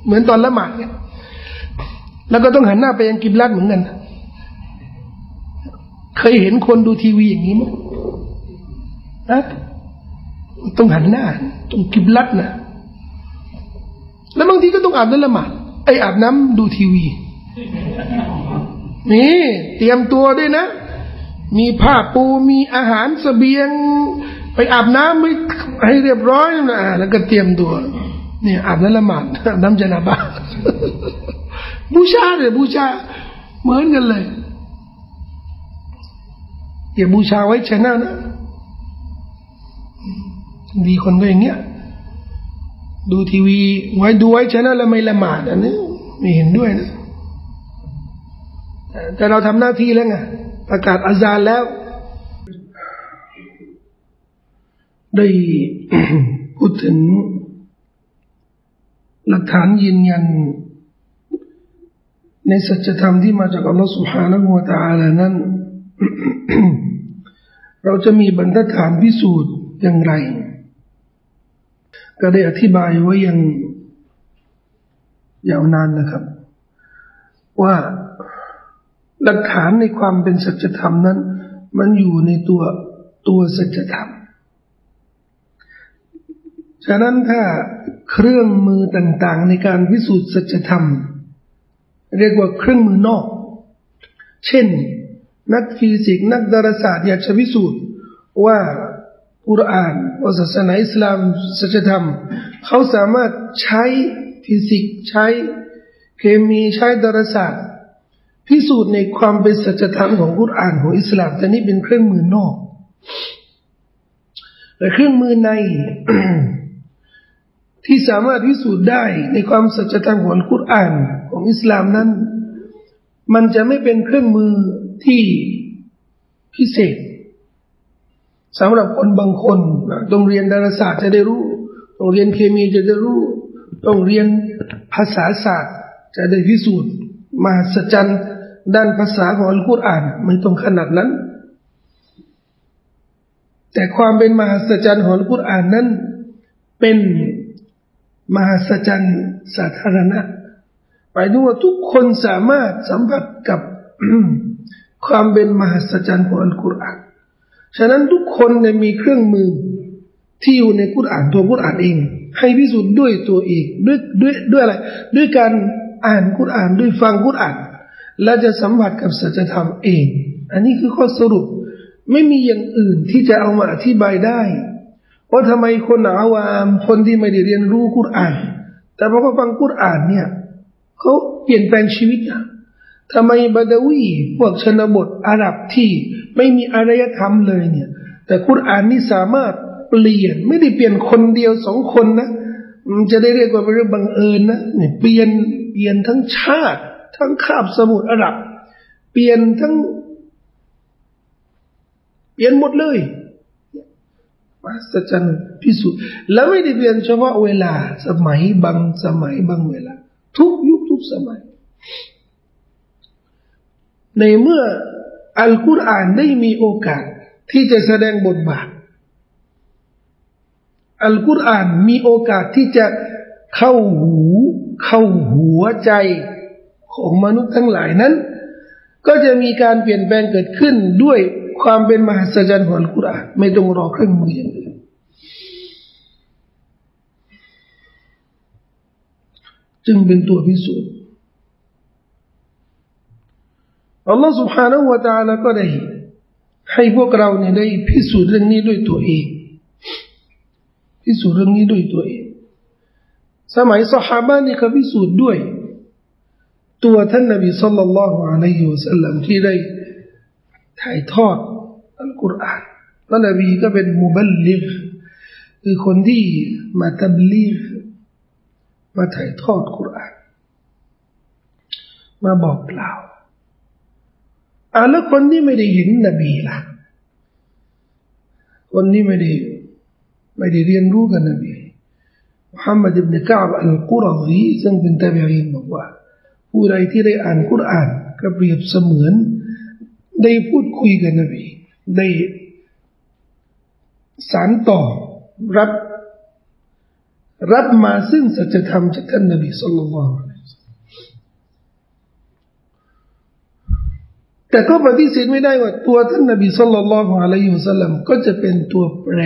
เหมือนตอนละหมาดเนี่ยแล้วก็ต้องหันหน้าไปยังกิบลัตเหมือนกันเคยเห็นคนดูทีวีอย่างนี้ไหมนะต้องหันหน้าต้องกิบลัตนะแล้วบางทีก็ต้องอาบน้ำละหมาดไออาบน้ำดูทีวี นี่เตรียมตัวด้วยนะมีผ้าปูมีอาหารเสบียงไปอาบน้ำไปให้เรียบร้อยนะแล้วก็เตรียมตัวเนี่ยอาบน้ำละหมาดน้ำจนาบะบูชาเลยบูชาเหมือนกันเลยอย่าบูชาไว้ชนะนะดีคนก็อย่างเงี้ยดูทีวีไว้ดูไว้ชนะแล้วไม่ละหมาดอันนี้ไม่เห็นด้วยนะแต่เราทำหน้าที่แล้วไงประกาศอาซานแล้วได้พูดถึงหลักฐานยืนยันในสัจธรรมที่มาจากอัลลอฮฺ سبحانه และ تعالى นั้น เราจะมีบรรทัดฐานพิสูจน์อย่างไรก็ได้อธิบายไว้อย่างยาวนานนะครับว่าหลักฐานในความเป็นสัจธรรมนั้นมันอยู่ในตัวตัวสัจธรรมฉะนั้นถ้าเครื่องมือต่างๆในการพิสูจน์สัจธรรมเรียกว่าเครื่องมือนอกเช่นนักฟิสิกส์นักดาราศาสตร์อยากจะพิสูจน์ว่ากุรอานว่าศาสนาอิสลามสัจธรรมเขาสามารถใช้ฟิสิกส์ใช้เคมีใช้ดาราศาสตร์พิสูจน์ในความเป็นสัจธรรมของกุรอานของอิสลามแต่นี่เป็นเครื่องมือนอกแต่เครื่องมือใน ที่สามารถพิสูจน์ได้ในความสัจธรรมของกุรอานของอิสลามนั้นมันจะไม่เป็นเครื่องมือที่พิเศษสำหรับคนบางคนต้องเรียนดาราศาสตร์จะได้รู้ต้องเรียนเคมีจะได้รู้ต้องเรียนภาษาศาสตร์จะได้พิสูจน์มหัศจรรย์ด้านภาษาของอัลกุรอานไม่ต้องขนาดนั้นแต่ความเป็นมหัศจรรย์ของอัลกุรอานนั้นเป็นมหัศจรรย์สาธารณะหมายถึงว่าทุกคนสามารถสัมผัสกับ ความเป็นมหัศจรรย์ของอัลกุรอานฉะนั้นทุกคนเนี่ยมีเครื่องมือที่อยู่ในกุรอานตัวกุรอานเองให้พิสูจน์ด้วยตัวเองด้วยด้วยด้วยอะไรด้วยการอ่านกุรอานด้วยฟังกุรอานและจะสัมผัสกับสัจธรรมเองอันนี้คือข้อสรุปไม่มีอย่างอื่นที่จะเอามาอธิบายได้ว่าทำไมคนอาวามคนที่ไม่ได้เรียนรู้กุรอานแต่พอเขาฟังกุรอานเนี่ยเขาเปลี่ยนแปลงชีวิตนะทำไมบาดาวีพวกชนบทอาหรับที่ไม่มีอารยธรรมเลยเนี่ยแต่กุรอานนี่สามารถเปลี่ยนไม่ได้เปลี่ยนคนเดียวสองคนนะมันจะได้เรียกว่าเป็นเรื่องบังเอิญนะเนี่ยเปลี่ยนเปลี่ยนทั้งชาติทั้งคาบสมุทรอาหรับเปลี่ยนทั้งเปลี่ยนหมดเลยมหัศจรรย์พิสูจน์แล้วไม่ได้เปลี่ยนเฉพาะเวลาสมัยบางสมัยบางเวลาทุกยุคทุกสมัยในเมื่ออัลกุรอานได้มีโอกาสที่จะแสดงบทบาทอัลกุรอานมีโอกาสที่จะเข้าหูเข้าหัวใจของมนุษย์ทั้งหลายนั้นก็จะมีการเปลี่ยนแปลงเกิดขึ้นด้วยความเป็นมหัศจรรย์ของอัลกุรอานไม่ต้องรอเครื่องมืออย่างอื่นจึงเป็นตัวพิสูจน์อัลลอฮฺ سبحانه และ تعالى ก็ได้ให้พวกเราเนี่ยได้พิสูจน์เรื่องนี้ด้วยตัวเองพิสูจน์เรื่องนี้ด้วยตัวเองสมัยซอฮาบะห์นี่เขาพิสูจน์ด้วยตัวท่านนบีศ็อลลัลลอฮุอะลัยฮิวะซัลลัมที่ได้ถ่ายทอดอัลกุรอานและนบีก็เป็นมุบัลลิฆคือคนที่มาตับลีฆมาถ่ายทอดกุรอานมาบอกกล่าวอ่ะแล้วคนที่ไม่ได้เห็นนบีล่ะคนที่ไม่ได้ไม่ได้เรียนรู้กับนบีมุฮัมมัดอิบนุกะอ์บอัลกุรอซีซึ่งเป็นตาบิอีนบอกว่าผู้ใดที่ได้อ่านกุรอานก็เปรียบเสมือนได้พูดคุยกับนบีได้สานต่อรับรับมาซึ่งสัจธรรมจากท่านนบีศ็อลลัลลอฮุอะลัยฮิวะซัลลัมแต่ก็ปฏิเสธไม่ได้ว่าตัวท่านนบีศ็อลลัลลอฮุอะลัยฮิวะซัลลัมก็จะเป็นตัวแปร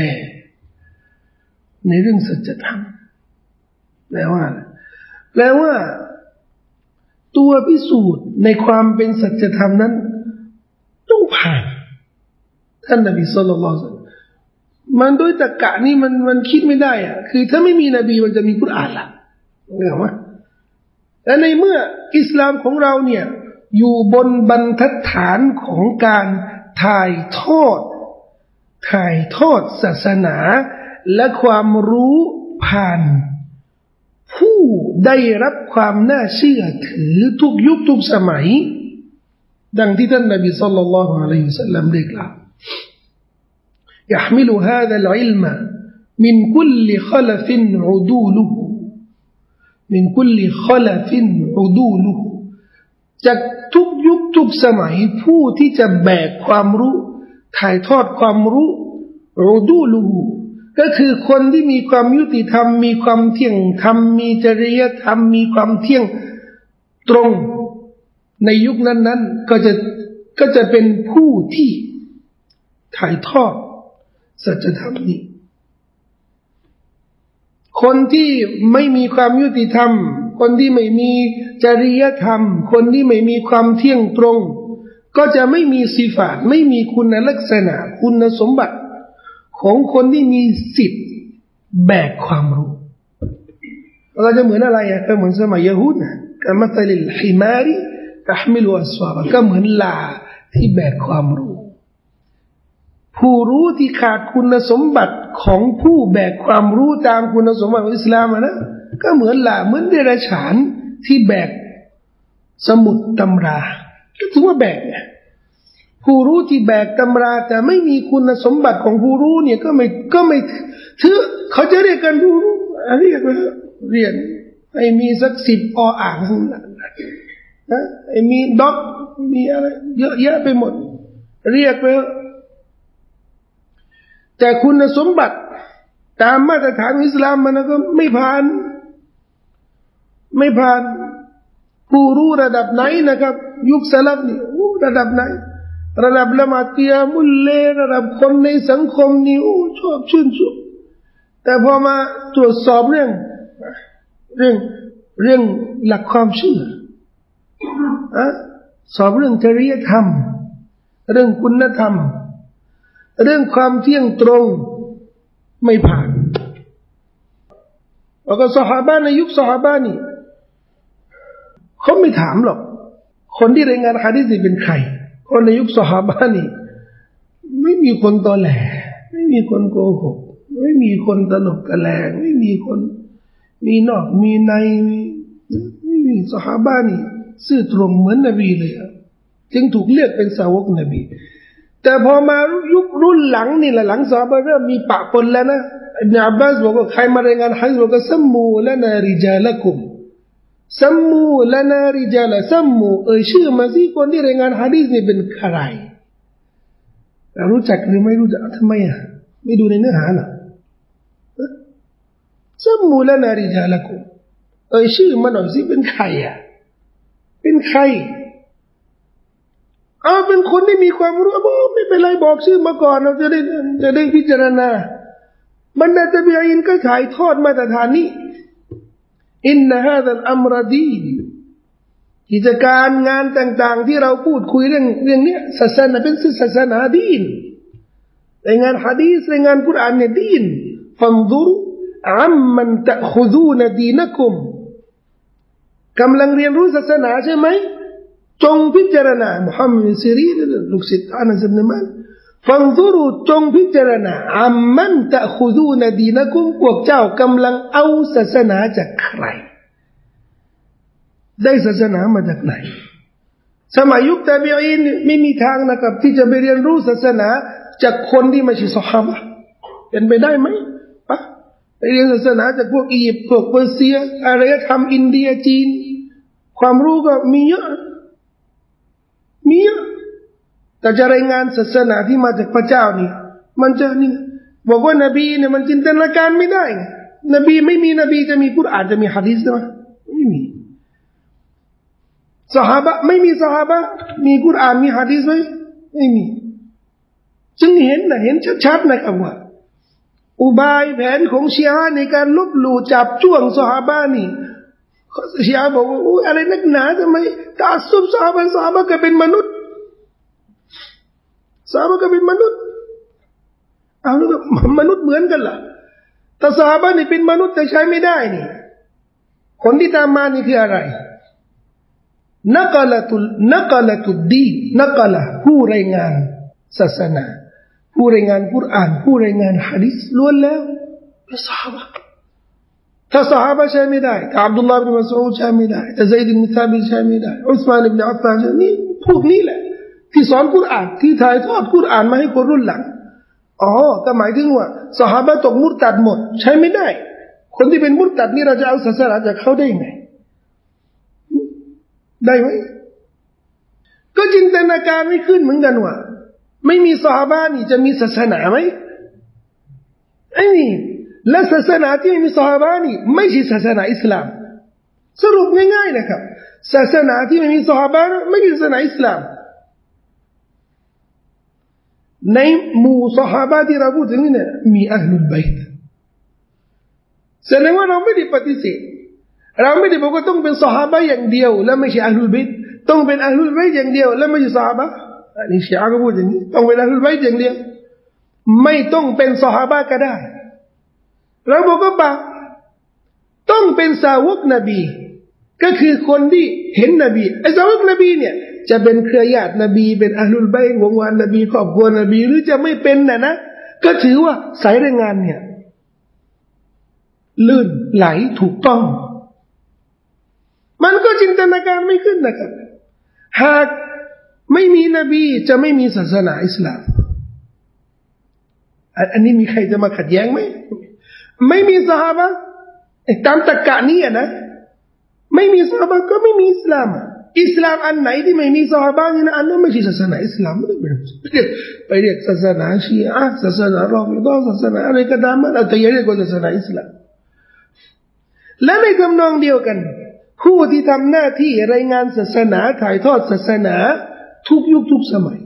ในเรื่องสัจธรรมแปลว่าแปลว่า ตัวพิสูจน์ในความเป็นสัจธรรมนั้นต้องผ่านท่านนบีศ็อลลัลลอฮุอะลัยฮิวะซัลลัมมันโดยตรรกะนี่มันมันคิดไม่ได้อ่ะคือถ้าไม่มีนบีมันจะมีกุรอานล่ะเรื่องว่าและในเมื่ออิสลามของเราเนี่ยอยู่บนบรรทัดฐานของการถ่ายทอดถ่ายทอดศาสนาและความรู้ผ่านผู้ได้รับความน่าเชื่อถือทุกยุคทุกสมัยดังที่ท่านนบีศ็อลลัลลอฮุอะลัยฮิวะซัลลัมได้กล่าว يحمل هذا العلم من كل خلف عدوله من كل خلف عدوله จากทุกยุคทุกสมัยผู้ที่จะแบกความรู้ถ่ายทอดความรู้อุดูลูก็คือคนที่มีความยุติธรรมมีความเที่ยงธรรมมีจริยธรรมมีความเที่ยงตรงในยุคนั้นๆก็จะก็จะเป็นผู้ที่ถ่ายทอดสัจธรรมนี้คนที่ไม่มีความยุติธรรมคนที่ไม่มีจริยธรรมคนที่ไม่มีความเที่ยงตรงก็จะไม่มีสิฟาตไม่มีคุณลักษณะคุณสมบัติของคนที่มีสิทธิ์แบกความรู้เราจะเหมือนอะไรอะก็เหมือนสมัยยิวนะก็มัตลิลฮิมารีก็หมิลอัสวาบก็เหมือนลาที่แบกความรู้ผู้รู้ที่ขาดคุณสมบัติของผู้แบกความรู้ตามคุณสมบัติของอิสลามนะก็เหมือนลาเหมือนเดรัจฉานที่แบกสมุดตำราก็ถือว่าแบกเนี่ยผู้รู้ที่แบกตำราแต่ไม่มีคุณสมบัติของผู้รู้เนี่ยก็ไม่ก็ไม่ถือเขาจะเรียกกันผู้รู้เรียกว่าเรียนไอ้มีสักสิบออ่างนะไอ้มีด็อกมีอะไรเยอะแยะไปหมดเรียกว่าแต่คุณสมบัติตามมาตรฐานอิสลามมันก็ไม่ผ่านไม่ผ่านผู้รู้ระดับไหนนะครับยุคสลับนี่ระดับไหนระดับละมาติยามุลเลระดับคนในสังคมนี่ชอบชื่นชมแต่พอมาตรวจสอบเรื่องเรื่องเรื่องหลักความเชื่ออะสอบเรื่องจริยธรรมเรื่องคุณธรรมเรื่องความเที่ยงตรงไม่ผ่านแล้วก็ซอฮาบะห์ในยุคซอฮาบะห์นี่เขาไม่ถามหรอกคนที่รายงานหะดีษนี่เป็นใครคนในยุคซอฮาบะห์นี่ไม่มีคนตอแหลไม่มีคนโกหกไม่มีคนตลกตะแลงไม่มีคนมีนอกมีในไม่มีซอฮาบะห์นี่ซื่อตรงเหมือนนบีเลยจึงถูกเรียกเป็นสาวกนบีแต่พอมายุครุ่นหลังนี่แหละหลังซอฮาบะห์เริ่มมีปะปนแล้วนะอิบนุอับบาสบอกว่าใครมารายงานหะดีษบอกว่าซัมมูละนาริญาละกุมซัมมูละนาริจาละซัมมูเอ่ยชื่อมาสิคนที่รายงานหะดีษนี่เป็นใครรู้จักหรือไม่รู้จักทำไมอ่ะไม่ดูในเนื้อหาน่ะซัมมูละนาริจาละกุมเอ่ยชื่อมาหน่อยสิเป็นใครอ่ะเป็นใครอ้าวเป็นคนที่มีความรู้ไม่เป็นไรบอกชื่อมาก่อนเราจะได้จะได้พิจารณาบรรดาตะบีอีนก็ถ่ายทอดมาตรฐานนี้อินนะฮาซาลอัมรดีนกิจการงานต่างๆที่เราพูดคุยเรื่องเรื่องนี้ศาสนาเป็นศาสนาดีนรายงานหะดีษรายงานกุรอานเนี่ยดีนฟันซุรอัมมันตะคุซูนดีนะกุมกำลังเรียนรู้ศาสนาใช่ไหมจงพิจารณามุฮัมมัดบินซีรีนลูกศิษย์อานะซบินมาลิกฟังดูรูจงพิจารณาอัมมันตะคุซูนดีนะกุมพวกเจ้ากำลังเอาศาสนาจากใครได้ศาสนามาจากไหนสมัยยุคตะบีอีนไม่มีทางนะครับที่จะไปเรียนรู้ศาสนาจากคนที่ไม่ใช่ซอฮาบะห์เป็นไปได้ไหมปะไปเรียนศาสนาจากพวกอียิปต์พวกเปอร์เซียอารยธรรมอินเดียจีนความรู้ก็มีเยอะมีเยอะแต่จะรายงานศาสนาที่มาจากพระเจ้านี่มันจะนี่บอกว่านบีเนี่ยมันจินตนาการไม่ได้นบีไม่มีนบีจะมีกุรอานจะมีหะดีษใช่ไหมไม่มีซอฮาบะไม่มีซอฮาบะมีกุรอานมีหะดีษไหมไม่มีจึงเห็นนะเห็นชัดๆนะครับว่าอุบายแผนของชีอะห์ในการลบหลู่จับจ้วงซอฮาบะนี่ หยาบ บอกว่า อะไรนักหนา ทำไม ตะอัสซุบ ซะฮาบะห์ ซะฮาบะห์ ก็เป็นมนุษย์ ซะฮาบะห์ ก็เป็นมนุษย์ เอา แล้ว มนุษย์เหมือนกันเหรอ แต่ ซะฮาบะห์ นี่ เป็นมนุษย์ แต่ใช้ไม่ได้ นี่ คนที่ตามมา นี่ คืออะไร نقلة نقلة الدين نقلة هو رجال سسنا هو رجال قرآن هو رجال حديث لولا الصحابة الصحابة شاملة عبد الله بن مسعود شاملة زيد بن ثابت شاملة عثمان بن عفان شاملة هو نيلة في صار قرآن في ثاي ثواب قرآن ما هي قرآن لا آه كما يقولون الصحابة تقمر تدمر شاملة كنت بنمر تدمر رجع سسنا رجع خودينهได้มั้ยก็จินตนาการไม่ขึ้นเหมือนกันว่าไม่มีซอฮาบะห์นี่จะมีศาสนามั้ยไม่มีและศาสนาที่ไม่มีซอฮาบะห์นี่ไม่ใช่ศาสนาอิสลามสรุปง่ายๆนะครับศาสนาที่ไม่มีซอฮาบะห์ไม่ใช่ศาสนาอิสลามในหมู่ซอฮาบะห์ที่เราพูดถึงนี่เนี่ยมีอัลลุลบัยต์ ต้องเป็นอัลลุลบัยต์อย่างเดียวและไม่ใช่ซอฮาบะห์อันนี้ชีอะห์ก็พูดอย่างนี้ต้องเป็นอัลลุลบัยต์อย่างเดียวไม่ต้องเป็นซาวกนบีก็คือคนที่เห็นนบีซาวกนบีเนี่ยจะเป็นเครือญาตินบีเป็นอัลลุลบัยต์วงวานนบีครอบครัวนบีหรือจะไม่เป็นน่ะนะก็ถือว่าสายรายงานเนี่ยลื่นไหลถูกต้อง มันก็จินตนาการไม่ขึ้นนะครับหากไม่มีนบีจะไม่มีศาสนาอิสลามอันนี้มีใครจะมาขัดแย้งมั้ยไม่มีซอฮาบะห์ตามตรรกะนี้นะไม่มีซอฮาบะห์ก็ไม่มีอิสลามอิสลามอันไหนที่ไม่มีซอฮาบะห์นี่นะอันนั้นไม่ใช่ศาสนาอิสลามไม่ได้เป็นประเด็นประเด็นศาสนาชีอะห์ศาสนารอฟิฎอห์ศาสนาอะไรก็ตามมันอัตยะริกะดามะอัตยะริกะศาสนา ทุกยุคทุกสมัย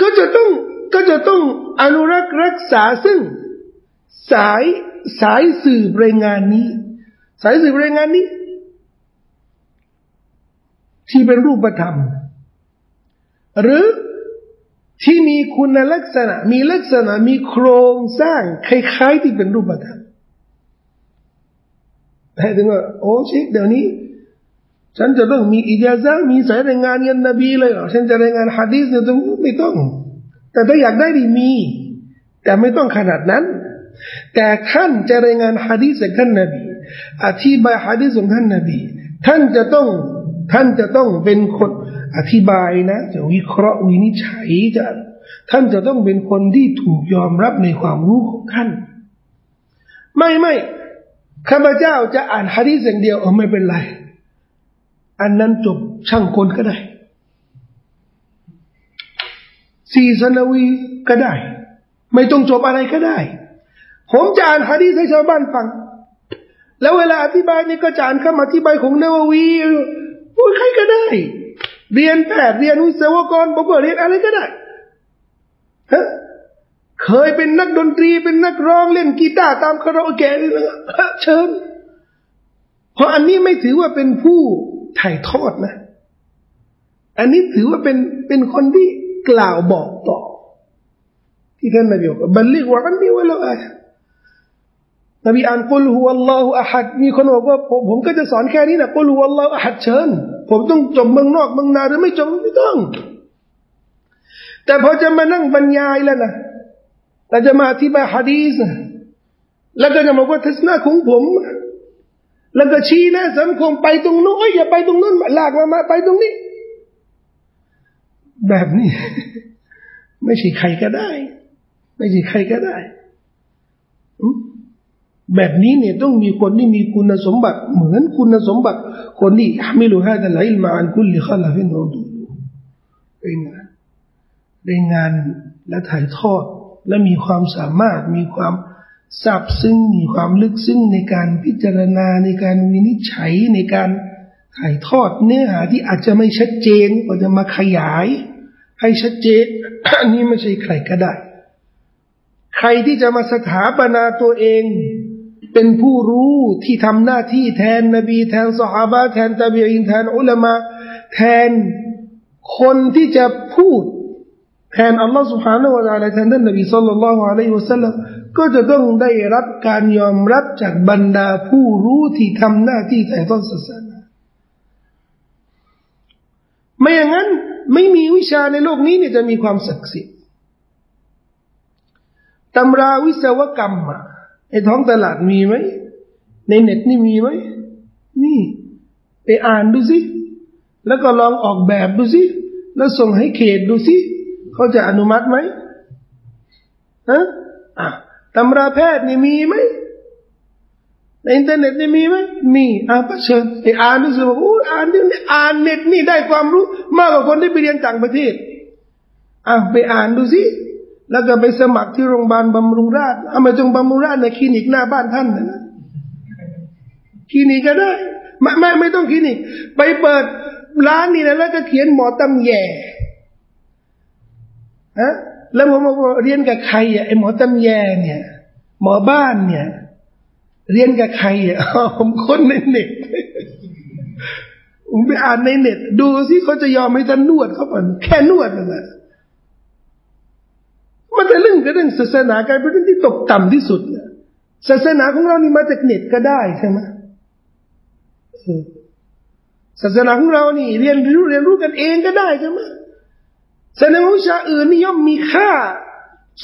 ก็จะต้องก็จะต้องอนุรักษ์รักษาซึ่งสายสายสื่อรายงานนี้สายสื่อรายงานนี้ที่เป็นรูปธรรมหรือที่มีคุณลักษณะมีลักษณะมีโครงสร้างคล้ายๆที่เป็นรูปธรรม ให้ถึงว่าโอ้เชคเดี๋ยวนี้ฉันจะต้องมีอิจาซะห์มีสายรายงานยันนบีเลยเหรอฉันจะรายงานหะดีษเนี่ยต้องไม่ต้องแต่ถ้าอยากได้ดีมีแต่ไม่ต้องขนาดนั้นแต่ท่านจะรายงานหะดีษจากท่านนบีอธิบายนะจะวิเคราะห์วินิจฉัยจะท่านจะต้องเป็นคนที่ถูกยอมรับในความรู้ของท่านไม่ไม่ ข้าพเจ้าจะอ่านหะดีษอย่างเดียวไม่เป็นไรอันนั้นจบช่างคนก็ได้สี่สนวีก็ได้ไม่ต้องจบอะไรก็ได้ผมจะอ่านหะดีษให้ชาวบ้านฟังแล้วเวลาอธิบายนี่ก็จะอ่านคำอธิบายของนะวะวีเฮ้ยใครก็ได้เรียนแพทย์เรียนวิศวกรบอกว่าเรียนอะไรก็ได้ฮะ เคยเป็นนักดนตรีเป็นนักร้องเล่นกีตาร์ตามคาราโอเกะนี่นะเชิญพออันนี้ไม่ถือว่าเป็นผู้ถ่ายทอดนะอันนี้ถือว่าเป็นเป็นคนที่กล่าวบอกต่อที่ท่านนบีบอกบัลลิฆวะอันนี้วะลาอะฮ์นบีอ่านกุลฮุวัลลอฮุอะฮัดมีคนบอกว่าผมก็จะสอนแค่นี้นะกุลฮุวัลลอฮุอะฮัดเชิญผมต้องจบเมืองนอกเมืองนาหรือไม่จบไม่ต้องแต่พอจะมานั่งบรรยายแล้วนะ แล้วจะมาอธิบายหะดีษแล้วก็จะบอกว่าทัศนะของผม และมีความสามารถมีความซาบซึ้งมีความลึกซึ้งในการพิจารณาในการวินิจฉัยในการถ่ายทอดเนื้อหาที่อาจจะไม่ชัดเจนก็จะมาขยายให้ชัดเจนอันนี้ไม่ใช่ใครก็ได้ใครที่จะมาสถาปนาตัวเอง เป็นผู้รู้ที่ทำหน้าที่แทนนบีแทนซอฮาบะห์แทนตะบิอีนแทนอุลามะห์แทนคนที่จะพูดแทนอัลลอฮฺ سبحانه และ تعالى แทนท่านนบีศ็อลลัลลอฮุอะลัยฮิวะซัลลัมก็จะต้องได้รับการยอมรับจากบรรดาผู้รู้ที่ทำหน้าที่แต่ต้องศาสนาไม่อย่างนั้นไม่มีวิชาในโลกนี้เนี่ยจะมีความศักดิ์สิทธิ์ตำราวิศวกรรมในท้องตลาดมีไหมในเน็ตนี่มีไหมนี่ไปอ่านดูสิแล้วก็ลองออกแบบดูสิแล้วส่งให้เขตดูสิเขาจะอนุมัติไหมฮะอ่ะตำราแพทย์นี่มีไหมในอินเทอร์เน็ตนี่มีไหมมีอ่ะประชาชนไปอ่านดูสิว่าโอ้อ่านเดี๋ยวนี้อ่านเน็ตนี่ได้ความรู้มากกว่าคนที่ไปเรียนต่างประเทศอ่ะไปอ่านดูสิแล้วก็ไปสมัครที่โรงพยาบาลบำรุงราษฎร์เอามาจงบำรุงราษฎร์ในคลินิกหน้าบ้านท่านนะคลินิกก็ได้ไม่ไม่ไม่ต้องคลินิกไปเปิดร้านนี่นะแล้วก็เขียนหมอตำแยฮะแล้วผมมาเรียนกับใครอ่ะไอหมอตำแยเนี่ยหมอบ้านเนี่ยเรียนกับใครอ่ะผมค้นในเน็ตผมไปอ่านในเน็ตดูสิเขาจะยอมให้ท่านนวดเขาป่ะแค่นวดนั่นแหละมันจะเรื่องกับเรื่องศาสนาการเป็นเรื่องที่ตกต่ำที่สุดศาสนาของเรานี่มาจากเน็ตก็ได้ใช่ไหมศาสนาของเรานี่เรียนรู้เรียนรู้กันเองก็ได้ใช่ไหมศาสนาวิชาอื่นนี่ย่อมมีค่า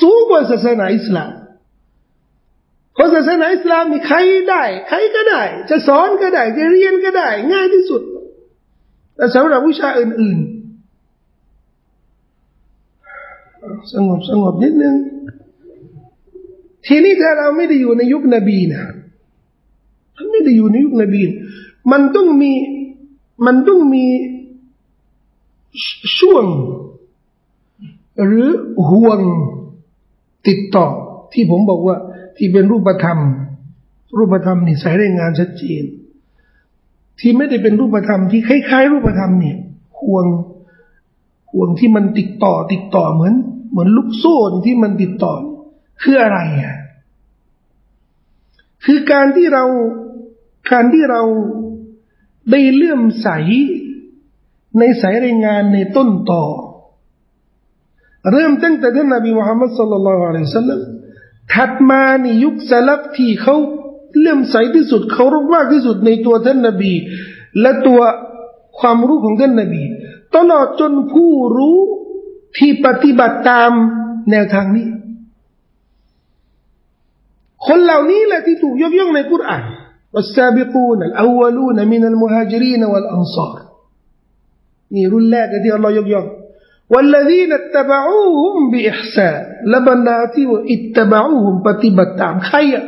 สูงกว่าศาสนาอิสลามเพราะศาสนาอิสลามนี่ใครได้ใครก็ได้จะสอนก็ได้จะเรียนก็ได้ง่ายที่สุดแต่สำหรับวิชาอื่นๆสงบสงบนิดนึงทีนี้ถ้าเราไม่ได้อยู่ในยุคนบีนะไม่ได้อยู่ในยุคนบีมันต้องมีมันต้องมีช่วงหรือห่วงติดต่อที่ผมบอกว่าที่เป็นรูปธรรมรูปธรรมนี่สายรายงานชัดเจนที่ไม่ได้เป็นรูปธรรมที่คล้ายๆรูปธรรมเนี่ยห่วงห่วงที่มันติดต่อติดต่อเหมือนเหมือนลูกโซ่ที่มันติดต่อคืออะไรอ่ะคือการที่เราการที่เราได้เลื่อมใสในสายรายงานในต้นต่อเริ่มตั้งแต่ท่านนบีมุฮัมมัดศ็อลลัลลอฮุอะลัยฮิวะซัลลัมถัดมาในยุคสลับที่เขาเลื่อมใสที่สุดเขารู้มากที่สุดในตัวท่านนบีและตัวความรู้ของท่านนบีตลอดจนผู้รู้ที่ปฏิบัติตามแนวทางนี้คนเหล่านี้แหละที่ถูกยกย่องในกุรอานوالسابقون الأولون من المهاجرين والأنصار نيرون لا قدي الله يقول والذين اتبعوهم بإحسان لبناتي واتبعوهم بتبتعم خير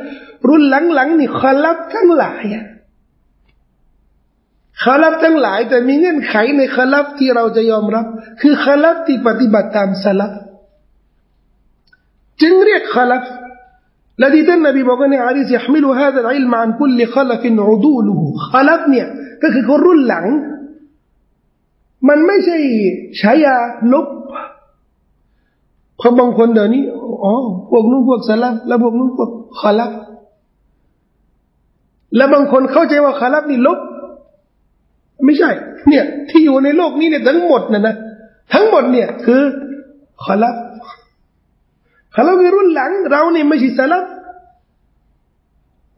رون لن لن نخلط تنلعي خلط تنلعي تمينين خير خلط تي روجة يوم رب كي خلط تي بتبتعم سلط جنريك خلط الذي دنا ببغني عريس يحمل هذا العلم عن كل خلف عدوله خلفني ก็คือคนรุ่นหลังมันไม่ใช่ฉายาลบเพราะบางคนเดี๋ยวนี้อ๋อพวกนู้นพวกสลับแล้วพวกนู้นพวกขลับแล้วบางคนเข้าใจว่าขลับนี่ลบไม่ใช่เนี่ยที่อยู่ในโลกนี้เนี่ยทั้งหมดนะนะทั้งหมดเนี่ยคือขลับฮัลโหลรุ่นหลังเรานี่ไม่ใช่สลับ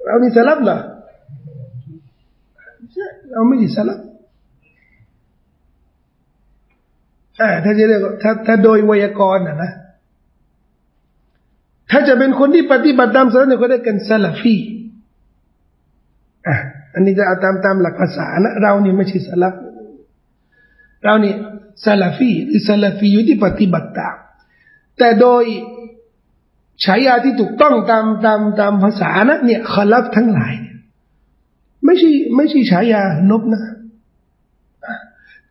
เรานี่สลับเหรอเราไม่ใช่สลับอ่าถ้าจะเรียกถ้าถ้าโดยไวยากรณ์นะนะถ้าจะเป็นคนที่ปฏิบัติตามสลับเนี่ยเขาเรียกกันซาลาฟีอ่ะอันนี้จะเอาตามตามหลักภาษานะเรานี่ไม่ใช่สลับเรานี่ซาลาฟีหรือซาลาฟีอยู่ที่ปฏิบัติตามแต่โดยฉายาที่ถูกต้องตามตามตามภาษานะเนี่ยขลับทั้งหลายไม่ใช่ไม่ใช่ฉายานบนะ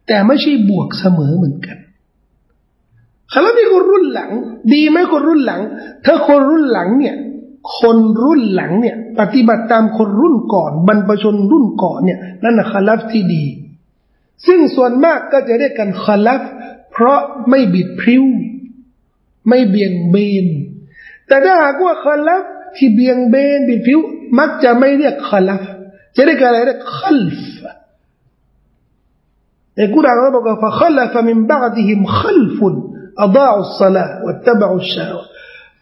แต่ไม่ใช่บวกเสมอเหมือนกันขลับนี่คนรุ่นหลังดีไหมคนรุ่นหลังถ้าคนรุ่นหลังเนี่ยคนรุ่นหลังเนี่ยปฏิบัติตามคนรุ่นก่อนบรรพชนรุ่นก่อนเนี่ยนั่นนะขลับที่ดีซึ่งส่วนมากก็จะเรียกกันขลับเพราะไม่บิดพริ้วไม่เบี่ยงเบนแต่ถ้าหากว่าขลัฟที่เบี่ยงเบนบิดผิว มักจะไม่เรียกคลัฟจะเรียกอะไรเรียกคัลฟในกุรอานเราบอกว่า فخلف من بعدهم خلف أضاعوا الصلاة واتبعوا الشهوة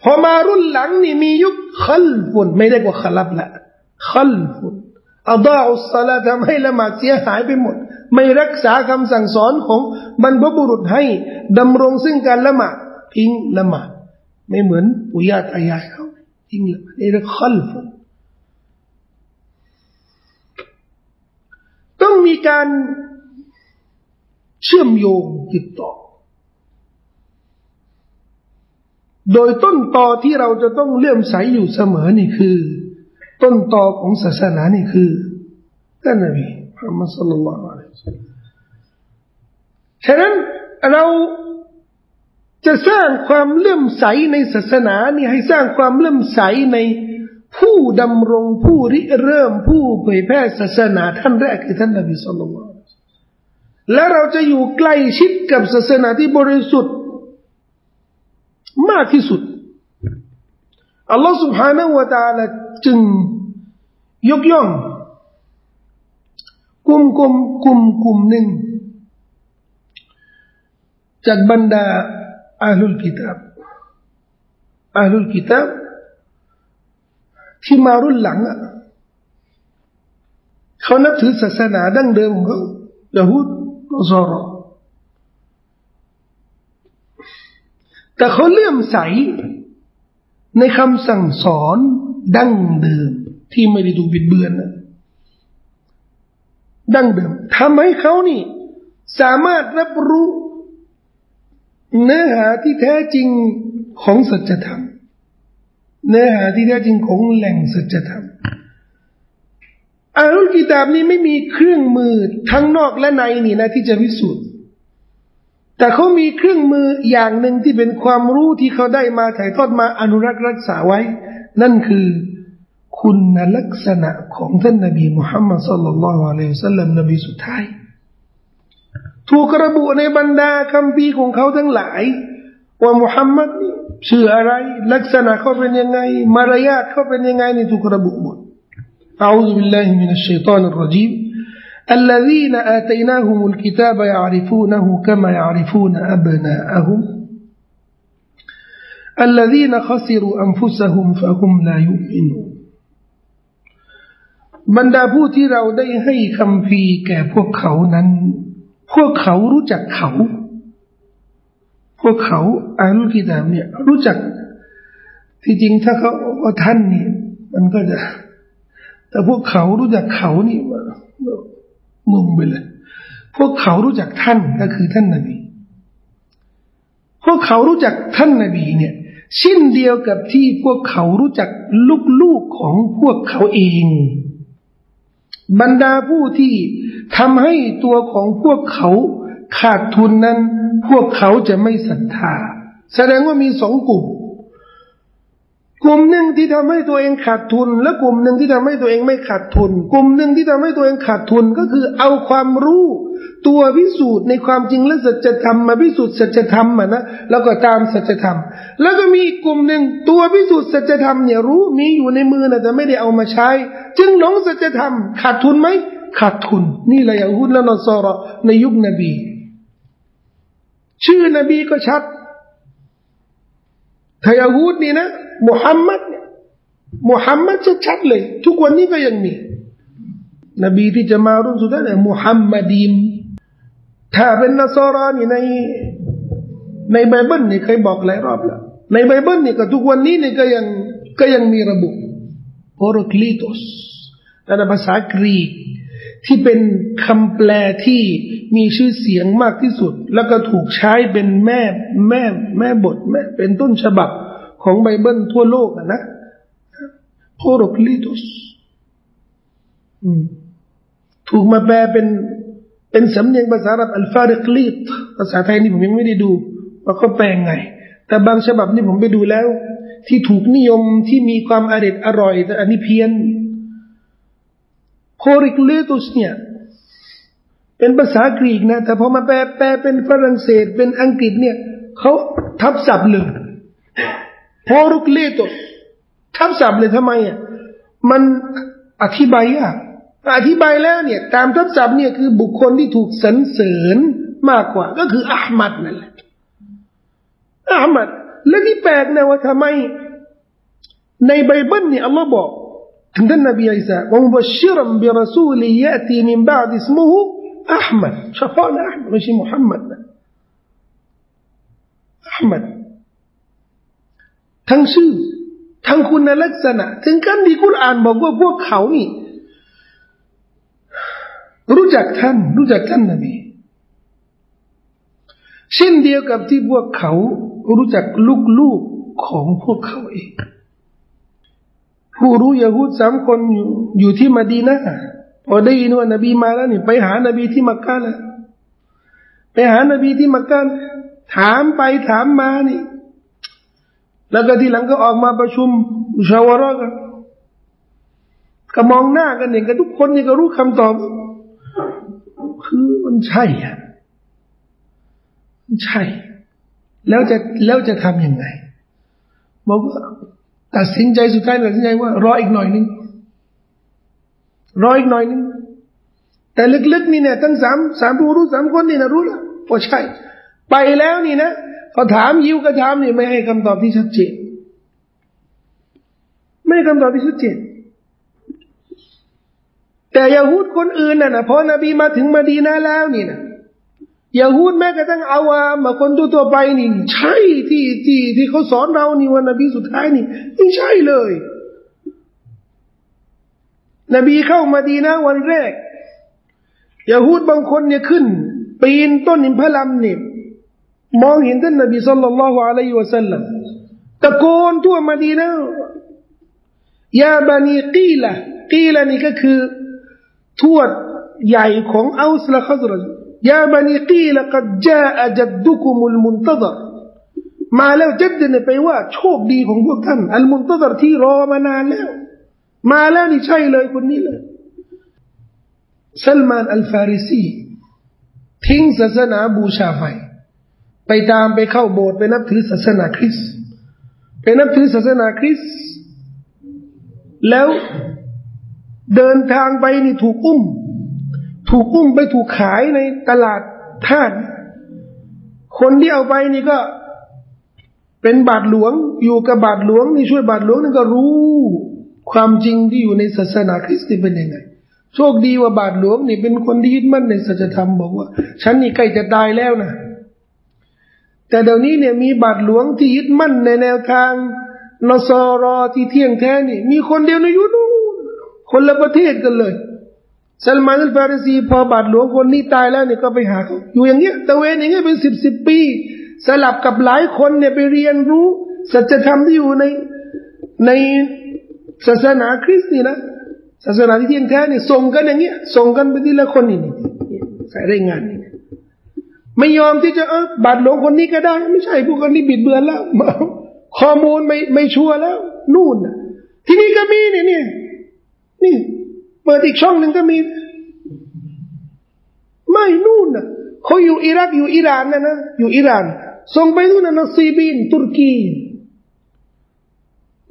พอมารุ่นหลังนี่มียุคคัลฟุนไม่เรียกว่าคลัฟละคัลฟุนأضاعوا الصلاة ทำให้ละหมาดเสียหายไปหมดไม่รักษาคำสั่งสอนของบรรพบุรุษให้ดำรงซึ่งการละหมาดทิ้งละหมาดไม่เหมือนปู่ย่าตายายเขาทิ้งละหมาดนี่เรียกคัลฟุนต้องมีการเชื่อมโยงติดต่อโดยต้นตอที่เราจะต้องเลื่อมใสอยู่เสมอนี่คือต้นตอของศาสนานี่คือท่านนบีมุฮัมมัดศ็อลลัลลอฮุอะลัยฮิวะซัลลัมฉะนั้นเราจะสร้างความเลื่อมใสในศาสนานี่ให้สร้างความเลื่อมใสในผู้ดำรงผู้ริเริ่มผู้เผยแพร่ศาสนาท่านแรกคือท่านนบีศ็อลลัลลอฮุอะลัยฮิวะซัลลัมและเราจะอยู่ใกล้ชิดกับศาสนาที่บริสุทธิ์มากที่สุดอัลลอฮฺ سبحانه และ تعالى จึงยกย่องกลุ่มกลุ่มกลุ่มกลุ่มหนึ่งจากบรรดาอาลุลกิตาบอาลุลกิตาบที่มารุ่นหลังเขานับถือศาสนาดั้งเดิมของเขายะฮูดนอซาราแต่เขาเลื่อมใสในคำสั่งสอนดั้งเดิมที่ไม่ได้ถูกบิดเบือนนะดั้งเดิมทำให้เขานี่สามารถรับรู้เนื้อหาที่แท้จริงของสัจธรรมเนื้อหาที่แท้จริงของแหล่งสัจธรรมอาลุลกิตาบนี้ไม่มีเครื่องมือทั้งนอกและในนี่นะที่จะพิสูจน์แต่เขามีเครื่องมืออย่างหนึ่งที่เป็นความรู้ที่เขาได้มาถ่ายทอดมาอนุรักษ์รักษาไว้นั่นคือคุณลักษณะของท่านนบีมุฮัมมัดศ็อลลัลลอฮุอะลัยฮิวะซัลลัมนบีสุดท้ายถูกระบุในบรรดาคัมภีร์ของเขาทั้งหลายว่ามุฮัมมัดนี่ชื่ออะไรลักษณะเขาเป็นยังไงมารยาทเขาเป็นยังไงนี่ถูกระบุหมดอะอูซุบิลลาฮิมินัชชัยฏอนิรเราะญีมالذين آتيناهم الكتاب يعرفونه كما يعرفون أبناءهم الذين خسروا أنفسهم فهم لا يؤمنون บรรดาผู้ที่เราได้ให้คัมภีร์แก่พวกเขานั้นพวกเขารู้จักเขาพวกเขาอาลุลกิตาบเนี่ยรู้จักที่จริงถ้าเขาว่าท่านนี่มันก็จะแต่พวกเขารู้จักเขานี่งงไปเลยพวกเขารู้จักท่านก็คือท่านนบีพวกเขารู้จักท่านนบีเนี่ยเช่นเดียวกับที่พวกเขารู้จักลูกๆของพวกเขาเองบรรดาผู้ที่ทำให้ตัวของพวกเขาขาดทุนนั้นพวกเขาจะไม่ศรัทธาแสดงว่ามีสองกลุ่มกลุ่มหนึ่งที่ทำให้ตัวเองขาดทุนและกลุ่มหนึ่งที่ทำให้ตัวเองไม่ขาดทุนกลุ่มหนึ่งที่ทำให้ตัวเองขาดทุนก็คือเอาความรู้ตัวพิสูจน์ในความจริงและสัจธรรมมาพิสูจน์สัจธรรมนะแล้วก็ตามสัจธรรมแล้วก็มีกลุ่มหนึ่งตัวพิสูจน์สัจธรรมเนี่ยรู้มีอยู่ในมือนะแต่ไม่ได้เอามาใช้จึงหลงสัจธรรมขาดทุนไหมขาดทุนนี่แหละยะฮูดและนอซาราในยุคนบีชื่อนบีก็ชัดถ้ายะฮูดนี่นะมุฮัมมัดเนี่ยมุฮัมมัดชัดๆเลยทุกวันนี้ก็ยังมีนบีที่จะมารุ่นสุดท้ายเนี่ยมุฮัมมัดีมถ้าเป็นนัสรอนี่ในในไบเบิลนี่เคยบอกหลายรอบแล้วในไบเบิลนี่ก็ทุกวันนี้นี่ก็ยังก็ยังมีระบุโฮโรคลีโตสแต่ในภาษากรีกที่เป็นคำแปลที่มีชื่อเสียงมากที่สุดแล้วก็ถูกใช้เป็นแม่แม่แม่บทแม่เป็นต้นฉบับของไบเบิลทั่วโลกนะโพรคลิตุสถูกมาแปลเป็นเป็นสำเนียงภาษาอาหรับอัลฟาริกลีตภาษาไทยนี่ผมยังไม่ได้ดูว่าเขาแปลไงแต่บางฉบับนี่ผมไปดูแล้วที่ถูกนิยมที่มีความอร่อยอร่อยแต่อันนี้เพี้ยนโพรคลิตุสเนี่ยเป็นภาษากรีกนะแต่พอมาแปลแปลเป็นฝรั่งเศสเป็นอังกฤษเนี่ยเขาทับศัพท์เลยโพรคลิตุสทับศัพท์เลยทำไมอ่ะ มันอธิบายอ่ะอธิบายแล้วเนี่ยตามทัศน์ศัพท์เนี่ยคือบุคคลที่ถูกสรรเสริญมากกว่าก็คืออะห์มัดนั่นแหละอะห์มัดและนี่แปลกนะว่าทำไมในไบเบิลเนี่ยอัลลอฮ์บอกถึงท่านนบีอิสาว่ามุบัชชิรันบิรอซูลิยะตีมินบะอดิอิสมุฮุอะห์มัดเฉพาะนะอะห์มัดไม่ใช่มุฮัมมัดนะอะห์มัดทั้งชื่อทั้งคุณลักษณะถึงขั้นที่กุรอานบอกว่าพวกเขานี่รู้จักท่านรู้จักท่านนบีเช่นเดียวกับที่พวกเขารู้จักลูกๆของพวกเขาเองผู้รู้ยะฮูดสามคนอยู่ที่มะดีนะห์พอได้ยินว่านบีมาแล้วนี่ไปหานบีที่มักกะนะไปหานบีที่มักกะนะถามไปถามมานี่แล้วก็ทีหลังก็ออกมาประชุมมุชาเวาระห์กันก็มองหน้ากันเนี่ยก็ทุกคนเนี่ยก็รู้คำตอบคือมันใช่อ่ะมันใช่แล้วจะแล้วจะทำยังไงบอกว่าตัดสินใจสุดท้ายตัดสินใจว่ารออีกหน่อยนึงรออีกหน่อยนึงแต่ลึกๆนี่เนี่ยทั้งสามสามผู้รู้สามคนนี่นะรู้แล้วว่าใช่ไปแล้วนี่นะพอถามยิวก็ถามนี่ไม่ให้คำตอบที่ชัดเจนไม่ให้คำตอบที่ชัดเจนแต่ยะฮูดคนอื่นน่ะนะพอนบีมาถึงมะดีนะห์แล้วนี่นะยะฮูดแม้กระทั่งอาวามคนทั่วๆไปนี่ใช่ที่ที่ที่เขาสอนเรานี่ว่านบีสุดท้ายนี่ไม่ใช่เลยนบีเข้ามะดีนะห์วันแรกยะฮูดบางคนเนี่ยขึ้นปีนต้นอิมพะลัมนี่มองเห็นท่านนบีศ็อลลัลลอฮุอะลัยฮิวะซัลลัมตะโกนทั่วมะดีนะห์ยาบานีกีละกีละนี่ก็คือทวดใหญ่ของเอาสและคอซรจยาบานีกีละกัดจาอะจัดดุกุมุลมุนตะซรมาแล้วจัดเนี่ยไปว่าโชคดีของพวกท่านอัลมุนตะซรที่รอมานานแล้วมาแล้วนี่ใช่เลยคนนี้เลยซัลมานอัลฟาริซีทิ้งศาสนาบูชาไฟไปตามไปเข้าโบสถ์ไปนับถือศาสนาคริสต์ไปนับถือศาสนาคริสต์แล้วเดินทางไปนี่ถูกอุ้มถูกอุ้มไปถูกขายในตลาดท่านคนที่เอาไปนี่ก็เป็นบาทหลวงอยู่กับบาทหลวงนี่ช่วยบาทหลวงนั่นก็รู้ความจริงที่อยู่ในศาสนาคริสต์เป็นยังไงโชคดีว่าบาทหลวงนี่เป็นคนที่ยึดมั่นในสัจธรรมบอกว่าฉันนี่ใกล้จะตายแล้วนะแต่เดี๋ยวนี้เนี่ยมีบาทหลวงที่ยึดมั่นในแนวทางนสรที่เที่ยงแท้นี่มีคนเดียวในยุโรปคนละประเทศกันเลยซัลมานอัลฟาริซีพอบาทหลวงคนนี้ตายแล้วเนี่ยก็ไปหาเขาอยู่อย่างเงี้ยตะเวนอย่างเงี้ยเป็นสิบสิบปีสลับกับหลายคนเนี่ยไปเรียนรู้สัจธรรมที่อยู่ในในศาสนาคริสต์นี่นะศาสนาที่เที่ยงแท้เนี่ยส่งกันอย่างเงี้ยส่งกันไปทีละคนนี่ใส่รายงานไม่ยอมที่จะเออบาดหลวงคนนี้ก็ได้ไม่ใช่พวกคนนี้บิดเบือนแล้วข้อมูลไม่ไม่ชัวร์แล้วนู่นที่นี่ก็มีเนี่ยนี่นี่เปิดอีกช่องหนึ่งก็มีไม่นู่นนะเขาอยู่อิรักอยู่อิหร่านนะนะอยู่อิหร่านส่งไปนู่นนะนอซีบินตุรกี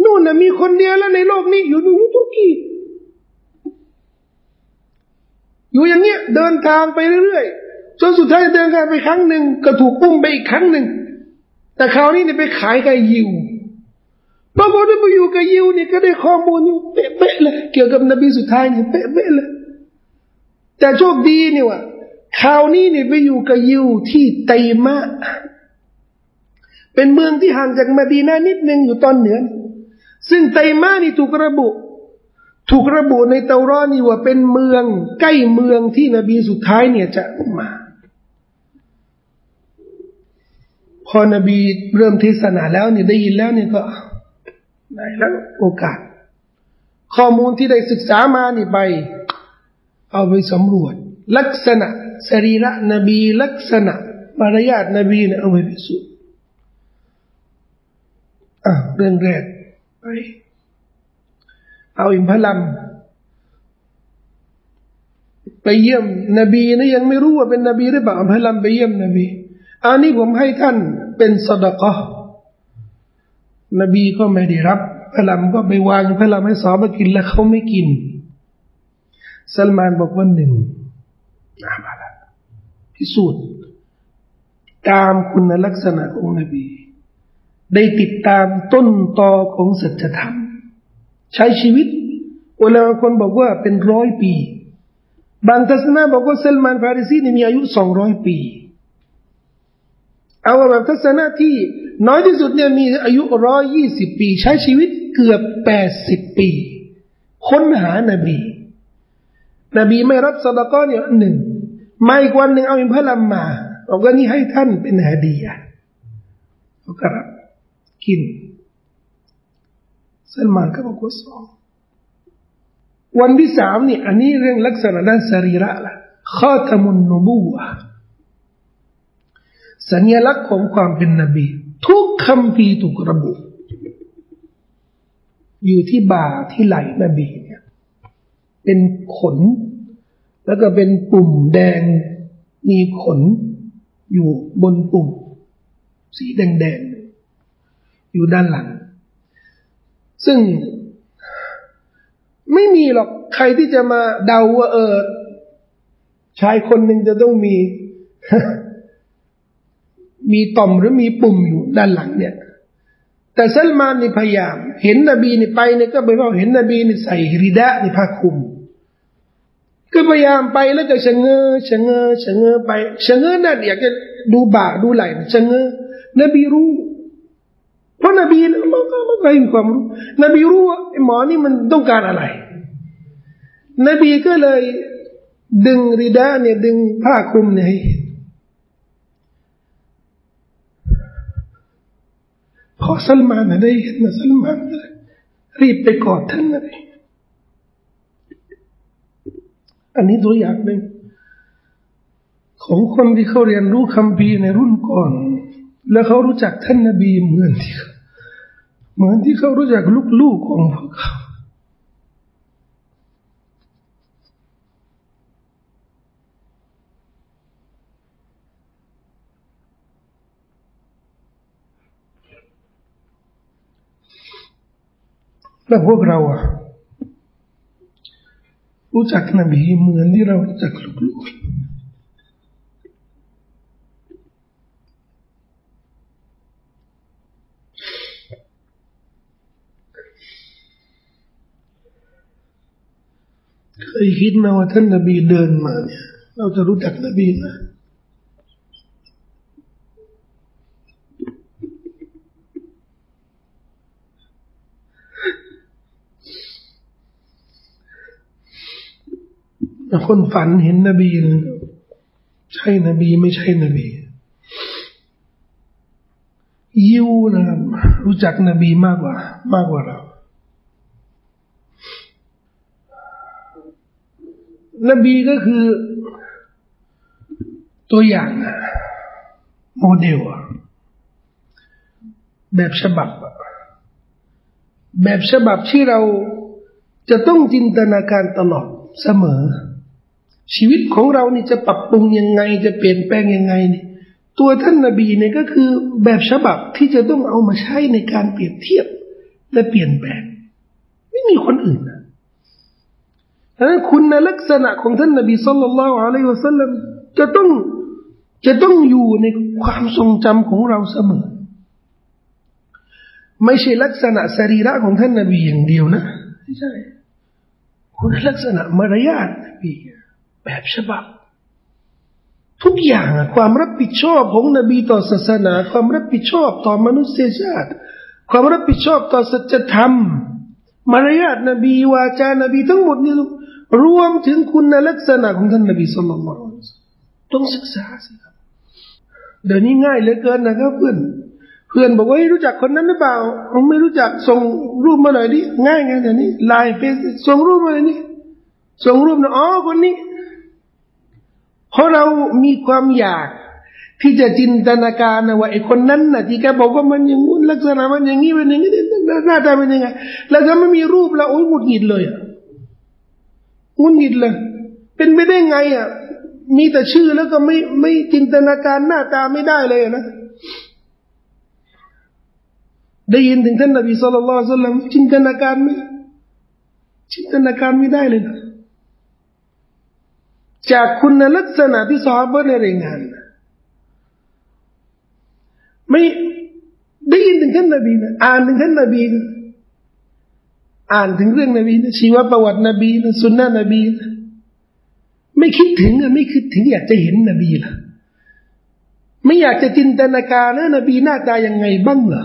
นู่นนะมีคนเดียวแล้วในโลกนี้อยู่อยู่ตุรกีอยู่อย่างเงี้ยเดินทางไปเรื่อยจนสุดท้ายเดินทางไปครั้งหนึ่งก็ถูกอุ้มไปอีกครั้งหนึ่งแต่คราวนี้เนี่ยไปขายกับยิวปรากฏว่าไปอยู่กับยิวเนี่ยก็ได้ข้อมูลอยู่เป๊ะๆเลยเกี่ยวกับนบีสุดท้ายเนี่ยเป๊ะๆเลยแต่โชคดีนี่ว่าคราวนี้เนี่ยไปอยู่กับยิวที่ไตมะเป็นเมืองที่ห่างจากมะดีนะห์นิดนึงอยู่ตอนเหนือซึ่งไตมะนี่ถูกระบุถูกระบุในเตารอนี่ว่าเป็นเมืองใกล้เมืองที่นบีสุดท้ายเนี่ยจะมาพอนบีเริ่มเทศนาแล้วเนี่ยได้ยินแล้วเนี่ยก็ได้แล้วโอกาสข้อมูลที่ได้ศึกษามานี่ไปเอาไปสำรวจลักษณะสรีระนบีลักษณะมารยาทนบีเนี่ยเอาไปพิสูจน์อ่ะเรื่องแรกไปเอาอิมพะลัมไปเยี่ยมนบีนี่ยังไม่รู้ว่าเป็นนบีหรือเปล่าอิมพะลัมไปเยี่ยมนบีอันนี้ผมให้ท่านเป็นซะดะกะห์นบีก็ไม่ได้รับ พระลำก็ไปวางพระลำให้ซอมากินแล้วเขาไม่กินซัลมานบอกว่าหนึ่งมาแล้วพิสูจน์ตามคุณลักษณะของนบีได้ติดตามต้นตอของสัจธรรมใช้ชีวิตอุลามะคนบอกว่าเป็นร้อยปีบางทัศนะบอกว่าซัลมานฟาริซีมีอายุสองร้อยปีเอาแบบทัศนะที่น้อยที่สุดเนี่ยมีอายุร้อยยี่สิบปีใช้ชีวิตเกือบแปดสิบปีค้นหานบีนบีไม่รับซะดะกอเนี่ยหนึ่งมาอีกวันหนึ่งเอาอิมพะลัมมาบอกว่านี่ให้ท่านเป็นฮะดียะเขาก็รับกินซัลมานก็บอกว่าสองวันที่สามนี่อันนี้เรื่องลักษณะด้านสรีระละข้อธรรมนุบูวะสัญลักษณ์ของความเป็นนบีทุกคำพีถูกระบุอยู่ที่บ่าที่ไหล่นบีเนี่ยเป็นขนแล้วก็เป็นปุ่มแดงมีขนอยู่บนปุ่มสีแดงๆอยู่ด้านหลังซึ่งไม่มีหรอกใครที่จะมาเดาว่าเออชายคนหนึ่งจะต้องมี มีต่อมหรือมีปุ่มอยู่ด้านหลังเนี่ยแต่ซัลมานนี่พยายามเห็นนบีนี่ไปเนี่ยก็ไปว่าเห็นนบีนี่ใส่ริดะนี่ผ้าคลุมก็พยายามไปแล้วก็ชะเง้อชะเง้อชะเง้อไปชะเง้อนั่นอยากจะดูบ่าดูไหล่ชะเง้อนบีรู้เพราะนบีมันก็มันก็มีความรู้นบีรู้ว่าหมอนี่มันต้องการอะไรนบีก็เลยดึงริดะเนี่ยดึงผ้าคลุมเนี่ยให้เห็นพอซัลมานได้เห็นนะซัลมานรีบไปกอดท่านเลยอันนี้ตัวอย่างหนึ่งของคนที่เขาเรียนรู้คัมภีร์ในรุ่นก่อนแล้วเขารู้จักท่านนบีเหมือนที่เหมือนที่เขารู้จักลูกๆของพวกเขาแล้วพวกเราอะรู้จักนบีเหมือนที่เรารู้จักลูกๆเคยคิดไหมว่าท่านนบีเดินมาเนี่ยเราจะรู้จักนบีไหมคนฝันเห็นนบีนะใช่นบีไม่ใช่นบียิวนะครับรู้จักนบีมากกว่ามากกว่าเรานบีก็คือตัวอย่างนะโมเดลแบบฉบับแบบฉบับที่เราจะต้องจินตนาการตลอดเสมอชีวิตของเรานี่จะปรับปรุงยังไงจะเปลี่ยนแปลงยังไงนี่ตัวท่านนบีเนี่ยก็คือแบบฉบับที่จะต้องเอามาใช้ในการเปรียบเทียบและเปลี่ยนแปลงไม่มีคนอื่นนะฉะนั้นคุณลักษณะของท่านนบีศ็อลลัลลอฮุอะลัยฮิวะซัลลัมจะต้องจะต้องอยู่ในความทรงจำของเราเสมอไม่ใช่ลักษณะสรีระของท่านนบีอย่างเดียวนะไม่ใช่คุณลักษณะมารยาทนบีแบบฉบับทุกอย่างความรับผิดชอบของนบีต่อศาสนาความรับผิดชอบต่อมนุษยชาติความรับผิดชอบต่อสัจธรรมมารยาทนบีวาจานบีทั้งหมดนี่รวมถึงคุณลักษณะของท่านนบีศ็อลลัลลอฮุอะลัยฮิวะซัลลัมต้องศึกษาสิครับเดี๋ยวนี้ง่ายเหลือเกินนะครับเพื่อนเพื่อนบอกว่ารู้จักคนนั้นหรือเปล่าผมไม่รู้จักส่งรูปมาหน่อยดิง่ายไงเดี๋ยวนี้ไลน์เฟซส่งรูปมาเลยนี่ส่งรูปนะอ๋อคนนี้เพราะเรามีความอยากที่จะจินตนาการนะว่าไอ้คนนั้นนะที่แกบอกว่ามันอย่างงู้นลักษณะมันอย่างนี้เป็นอย่างนี้หน้าตาเป็นยังไงแล้วถ้าไม่มีรูปแล้วโอ้ยหงุดหงิดเลยอ่ะหงุดหงิดเลยเป็นไปได้ไงอ่ะมีแต่ชื่อแล้วก็ไม่ไม่จินตนาการหน้าตาไม่ได้เลยนะ ได้ยินถึงท่านนบีศ็อลลัลลอฮุอะลัยฮิวะซัลลัมจินตนาการไม่จินตนาการไม่ได้เลยนะจากคุณลักษณะที่ซอฮาบะห์ในรายงานไม่ได้ยินถึงท่านนบีนะอ่านถึงท่านนบีนะอ่านถึงเรื่องนบีนะชีวประวัตินบีนะสุนนะนบีนะไม่คิดถึงอ่ะไม่คิดถึงอยากจะเห็นนบีล่ะไม่อยากจะจินตนาการนะนบีหน้าตายังไงบ้างเหรอ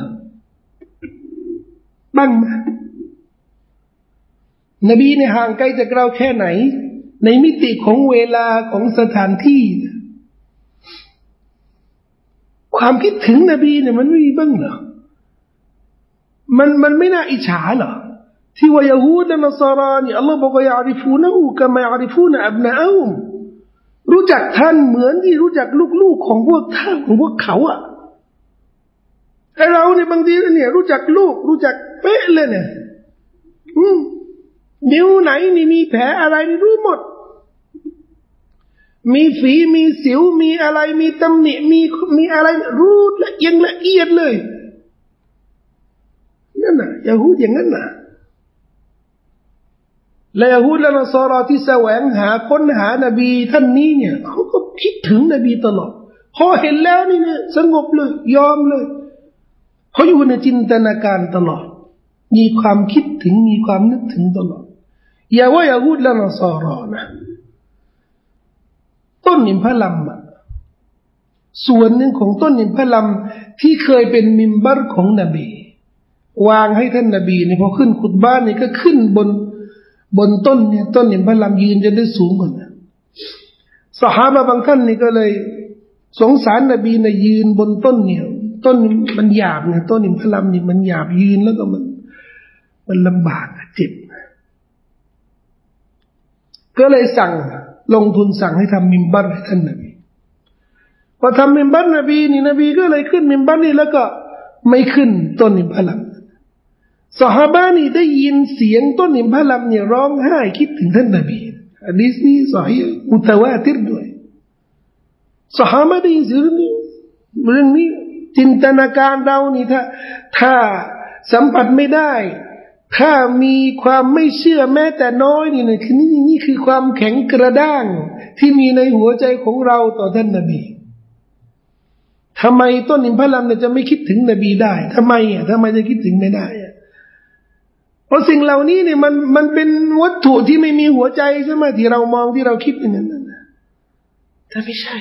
บ้างมั้ยนบีเนี่ยห่างไกลจากเราแค่ไหนในมิติของเวลาของสถานที่ความคิดถึงนบีเนี่ยมันไม่มีบ้างเหรอมันมันไม่น่าอิจฉาเหรอที่ว่ายะฮูดและนัสรอเนี่ยอัลลอฮฺบอกว่ายะอาริฟูนะฮูกะมะยะอาริฟูนะอับนะอูมรู้จักท่านเหมือนที่รู้จักลูกๆของพวกท่านของพวกเขาอ่ะไอเราเนี่ยบางทีเนี่ยรู้จักลูกรู้จักเป๊ะเลยเนี่ยนิ้วไหนนี่มีแผลอะไรนี่รู้หมดมีฝีมีสิวมีอะไรมีตำหนิมีมีอะไรรู้ละเอียดละเอียดเลยนั่นน่ะยะฮูดอย่างนั้นน่ะและยะฮูดและนัสรอที่แสวงหาค้นหานบีท่านนี้เนี่ยเขาก็คิดถึงนบีตลอดพอเห็นแล้วนี่เนี่ยสงบเลยยอมเลยเขาอยู่ในจินตนาการตลอดมีความคิดถึงมีความนึกถึงตลอดอย่าว่ายะฮูดและนัสรอนะต้นมิมพะลัมส่วนหนึ่งของต้นมิมพะลัมที่เคยเป็นมิมบัรของนบีวางให้ท่านนบีเนี่ยพอขึ้นขุตบะห์เนี่ยก็ขึ้นบนบนต้นเนี่ยต้นมิมพะลัมยืนจะได้สูงกว่านะซอฮาบะห์บางท่านนี่ก็เลยสงสารนบีเนี่ยยืนบนต้นเนี่ยต้นมันหยาบเนี่ยต้นมิมพะลัมนี่มันหยาบยืนแล้วก็มันมันลำบากเจ็บก็เลยสั่งลงทุนสั่งให้ทำมิมบัรให้ท่านนบีพอทำมิมบัรนบีนี่นบีก็เลยขึ้นมิมบัรนี่แล้วก็ไม่ขึ้นต้นมิมพะลัมซอฮาบะห์นี่ได้ยินเสียงต้นมิมพะลัมเนี่ยร้องไห้คิดถึงท่านนบีหะดีษนี้ซอฮีฮ์มุตะวาติรด้วยซอฮาบะห์ได้ยินเรื่องนี้จินตนาการเรานี่ถ้าถ้าสัมผัสไม่ได้ถ้ามีความไม่เชื่อแม้แต่น้อยนี่นะคือนี่นี่คือความแข็งกระด้างที่มีในหัวใจของเราต่อท่านนบีทำไมต้นอิมพะลัมเนี่ยจะไม่คิดถึงนบีได้ทำไมอ่ะทำไมจะคิดถึงไม่ได้อ่ะเพราะสิ่งเหล่านี้เนี่ยมันมันเป็นวัตถุที่ไม่มีหัวใจใช่ไหมที่เรามองที่เราคิดอย่างนั้นนะแต่ไม่ใช่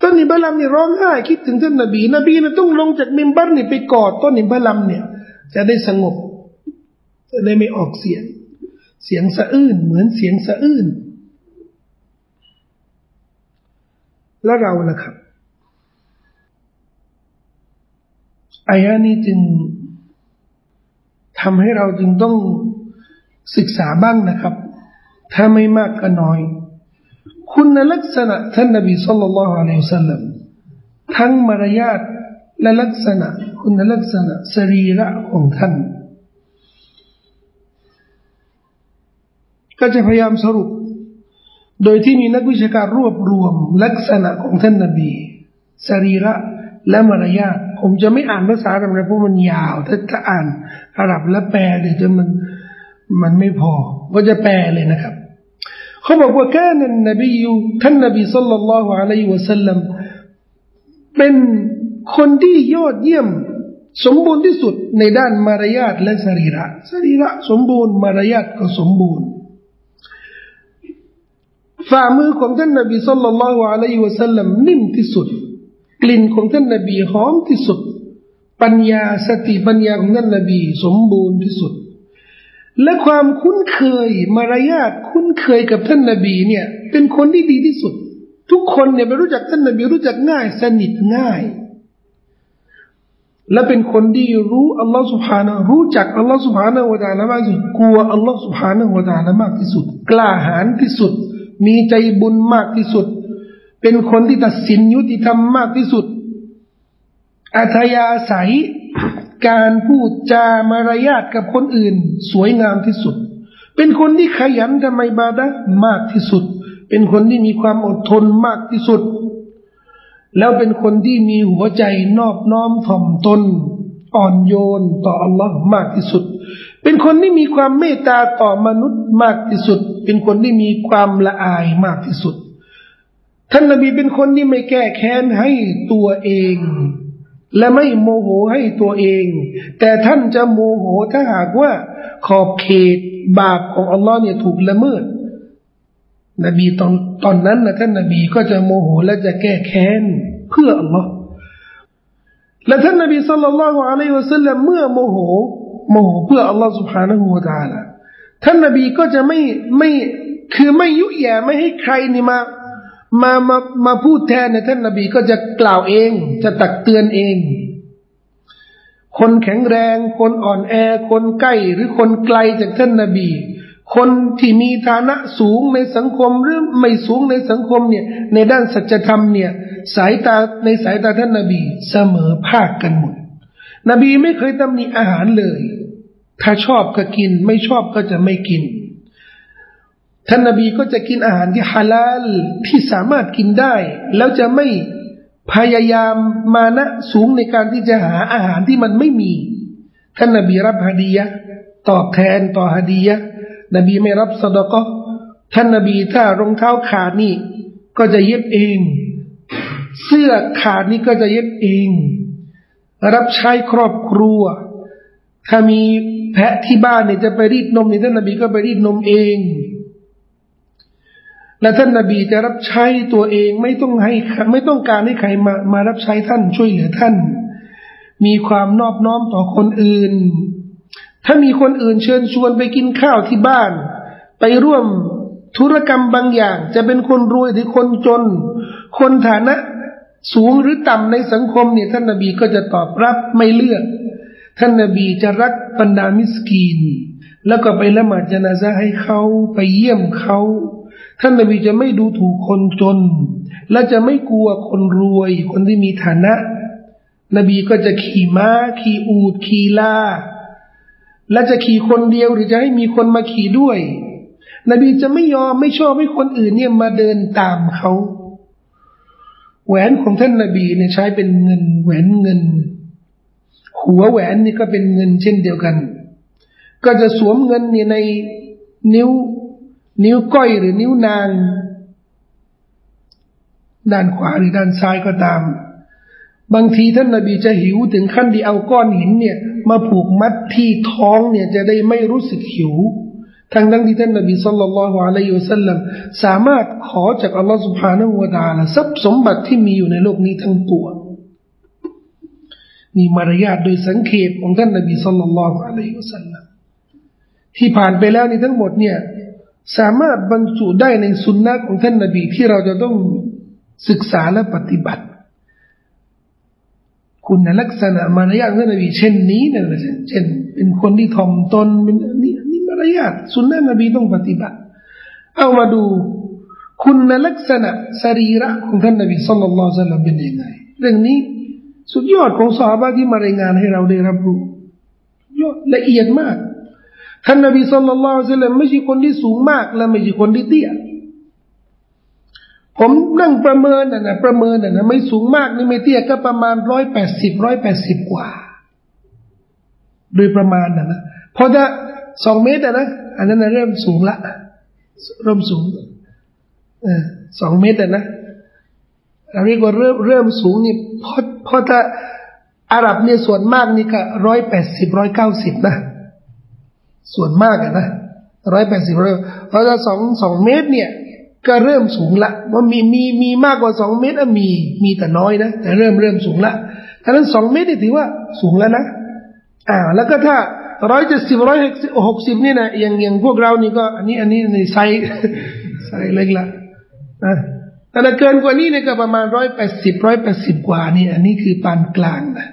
ต้นอิมพะลัมนี่ร้องไห้คิดถึงท่านนบีนบีเนี่ยต้องลงจากมิมบัรนี่ไปกอดต้นอิมพะลัมเนี่ยจะได้สงบจะได้ไม่ออกเสียงเสียงสะอื้นเหมือนเสียงสะอื้นและเราล่ะครับอายะห์นี้จึงทำให้เราจึงต้องศึกษาบ้างนะครับถ้าไม่มากก็น้อยคุณลักษณะท่านนบีศ็อลลัลลอฮุอะลัยฮิวะซัลลัมทั้งมารยาทและลักษณะคุณลักษณะสรีระของท่านก็จะพยายามสรุปโดยที่มีนักวิชาการรวบรวมลักษณะของท่านนบีสรีระและมารยาทผมจะไม่อ่านภาษาอาหรับนะเพราะมันยาวถ้าจะอ่านอาหรับและแปลเนี่ยจะมันมันไม่พอก็จะแปลเลยนะครับเขาบอกว่าการนบีท่านนบีศ็อลลัลลอฮุอะลัยฮิวะซัลลัมเป็นคนที่ยอดเยี่ยมสมบูรณ์ที่สุดในด้านมารยาทและสรีระสรีระสมบูรณ์มารยาทก็สมบูรณ์ฝ่ามือของท่านนบีศ็อลลัลลอฮุอะลัยฮิวะซัลลัมนิ่มที่สุดกลิ่นของท่านนบีหอมที่สุดปัญญาสติปัญญาของท่านนบีสมบูรณ์ที่สุดและความคุ้นเคยมารยาทคุ้นเคยกับท่านนบีเนี่ยเป็นคนที่ดีที่สุดทุกคนเนี่ยไปรู้จักท่านนบีรู้จักง่ายสนิทง่ายและเป็นคนที่รู้อัลลอฮฺสุบฮานะรู้จักอัลลอฮฺสุบฮานะวะตะอาลามากที่สุดกลัวอัลลอฮฺสุบฮานะวะตะอาลามากที่สุดกล้าหาญที่สุดมีใจบุญมากที่สุดเป็นคนที่ตัดสินยุติธรรมมากที่สุดอัธยาศัยการพูดจามารยาทกับคนอื่นสวยงามที่สุดเป็นคนที่ขยันทำไมบาดะมากที่สุดเป็นคนที่มีความอดทนมากที่สุดแล้วเป็นคนที่มีหัวใจนอบน้อมถ่อมตน อ่อนโยนต่ออัลลอฮ์มากที่สุดเป็นคนที่มีความเมตตาต่อมนุษย์มากที่สุดเป็นคนที่มีความละอายมากที่สุดท่านนบีเป็นคนที่ไม่แก้แค้นให้ตัวเองและไม่โมโหให้ตัวเองแต่ท่านจะโมโหถ้าหากว่าขอบเขตบาปของอัลลอฮ์เนี่ยถูกละเมิดนบีตอนตอนนั้นนะท่านนบีก็จะโมโหและจะแก้แค้นเพื่ออัลลอฮ์และท่านนบีศ็อลลัลลอฮุอะลัยฮิวะซัลลัมเมื่อโมโหโมโหเพื่ออัลลอฮ์ซุบฮานะฮูวะตะอาลาท่านนบีก็จะไม่ไม่คือไม่ยุแย่ไม่ให้ใครนี่มามามามาพูดแทนนะท่านนบีก็จะกล่าวเองจะตักเตือนเองคนแข็งแรงคนอ่อนแอคนใกล้หรือคนไกลจากท่านนบีคนที่มีฐานะสูงในสังคมหรือไม่สูงในสังคมเนี่ยในด้านสัจธรรมเนี่ยสายตาในสายตาท่านนบีเสมอภาคกันหมดนบีไม่เคยตำหนิอาหารเลยถ้าชอบก็กินไม่ชอบก็จะไม่กินท่านนบีก็จะกินอาหารที่ฮาลาลที่สามารถกินได้แล้วจะไม่พยายามมานะสูงในการที่จะหาอาหารที่มันไม่มีท่านนบีรับฮะดียะตอบแทนต่อฮะดียะนบีไม่รับซะดะกะห์ท่านนบีถ้ารองเท้าขาดนี่ก็จะเย็บเองเสื้อขาดนี่ก็จะเย็บเองรับใช้ครอบครัวถ้ามีแพะที่บ้านเนี่ยจะไปรีดนมนี่ท่านนบีก็ไปรีดนมเองและท่านนบีจะรับใช้ตัวเองไม่ต้องให้ไม่ต้องการให้ใครมามารับใช้ท่านช่วยเหลือท่านมีความนอบน้อมต่อคนอื่นถ้ามีคนอื่นเชิญชวนไปกินข้าวที่บ้านไปร่วมธุรกรรมบางอย่างจะเป็นคนรวยหรือคนจนคนฐานะสูงหรือต่ำในสังคมเนี่ยท่านนบีก็จะตอบรับไม่เลือกท่านนบีจะรักบรรดามิสกีนแล้วก็ไปละหมาดญะนาซะห์ให้เขาไปเยี่ยมเขาท่านนบีจะไม่ดูถูกคนจนและจะไม่กลัวคนรวยคนที่มีฐานะนบีก็จะขี่ม้าขี่อูฐขี่ลาและจะขี่คนเดียวหรือจะให้มีคนมาขี่ด้วยนบีจะไม่ยอมไม่ชอบให้คนอื่นเนี่ยมาเดินตามเขาแหวนของท่านนบีเนี่ยใช้เป็นเงินแหวนเงินหัวแหวนนี่ก็เป็นเงินเช่นเดียวกันก็จะสวมเงินเนี่ยในนิ้วนิ้วก้อยหรือนิ้วนางด้านขวาหรือด้านซ้ายก็ตามบางทีท่านนบีจะหิวถึงขั้นที่เอาก้อนหินเนี่ยมาผูกมัดที่ท้องเนี่ยจะได้ไม่รู้สึกหิวทั้งทั้งที่ท่านนบีศ็อลลัลลอฮุอะลัยฮิวะซัลลัมสามารถขอจากอัลลอฮฺซุบฮานะฮูวะตะอาลาทรัพย์สมบัติที่มีอยู่ในโลกนี้ทั้งตัวนี่มารยาทโดยสังเขปของท่านนบีศ็อลลัลลอฮุอะลัยฮิวะซัลลัมที่ผ่านไปแล้วนี่ทั้งหมดเนี่ยสามารถบรรจุได้ในสุนนะของท่านนบีที่เราจะต้องศึกษาและปฏิบัติคุณลักษณะมารยาทของท่านนบีเช่นนี้นะเช่นเป็นคนที่ถ่อมตนเป็นนี่นี่มารยาทสุนนะนบีต้องปฏิบัติเอามาดูคุณลักษณะสรีระของท่านนบีศ็อลลัลลอฮุอะลัยฮิวะซัลลัมเป็นยังไงเรื่องนี้สุดยอดของซอฮาบะห์ที่มารายงานให้เราได้รับรู้ยอดละเอียดมากท่านนบีศ็อลลัลลอฮุอะลัยฮิวะซัลลัมไม่ใช่คนที่สูงมากและไม่ใช่คนที่เตี้ยผมนั่งประเมินน่ะนะประเมินน่ะนะไม่สูงมากนี่ไม่เตี้ยก็ประมาณหนึ่งร้อยแปดสิบ หนึ่งร้อยแปดสิบกว่าโดยประมาณน่ะนะพอจะสองเมตรอ่ะนะอันนั้นนะเริ่มสูงละเริ่มสูงเออสองเมตรอ่ะนะเราเรียกว่าเริ่มเริ่มสูงนี่พอพอจะอาหรับเนี่ยส่วนมากนี่ก็หนึ่งร้อยแปดสิบ หนึ่งร้อยเก้าสิบนะส่วนมากอ่ะนะหนึ่งร้อยแปดสิบเพราะจะสอง สองเมตรเนี่ยก็เริ่มสูงละว่ามีมีมีมากกว่าสองเมตรอ่ะมีมีแต่น้อยนะแต่เริ่มเริ่มสูงละฉะนั้นสองเมตรนี่ถือว่าสูงแล้วนะอ่าแล้วก็ถ้าหนึ่งร้อยเจ็ดสิบ หนึ่งร้อยหกสิบนี่นะอย่างอย่างพวกเรานี่ก็อันนี้อันนี้ในไซส์ไซส์เล็กละนะแต่ถ้าเกินกว่านี้เนี่ยก็ประมาณหนึ่งร้อยแปดสิบ หนึ่งร้อยแปดสิบกว่านี่อันนี้คือปานกลางนะ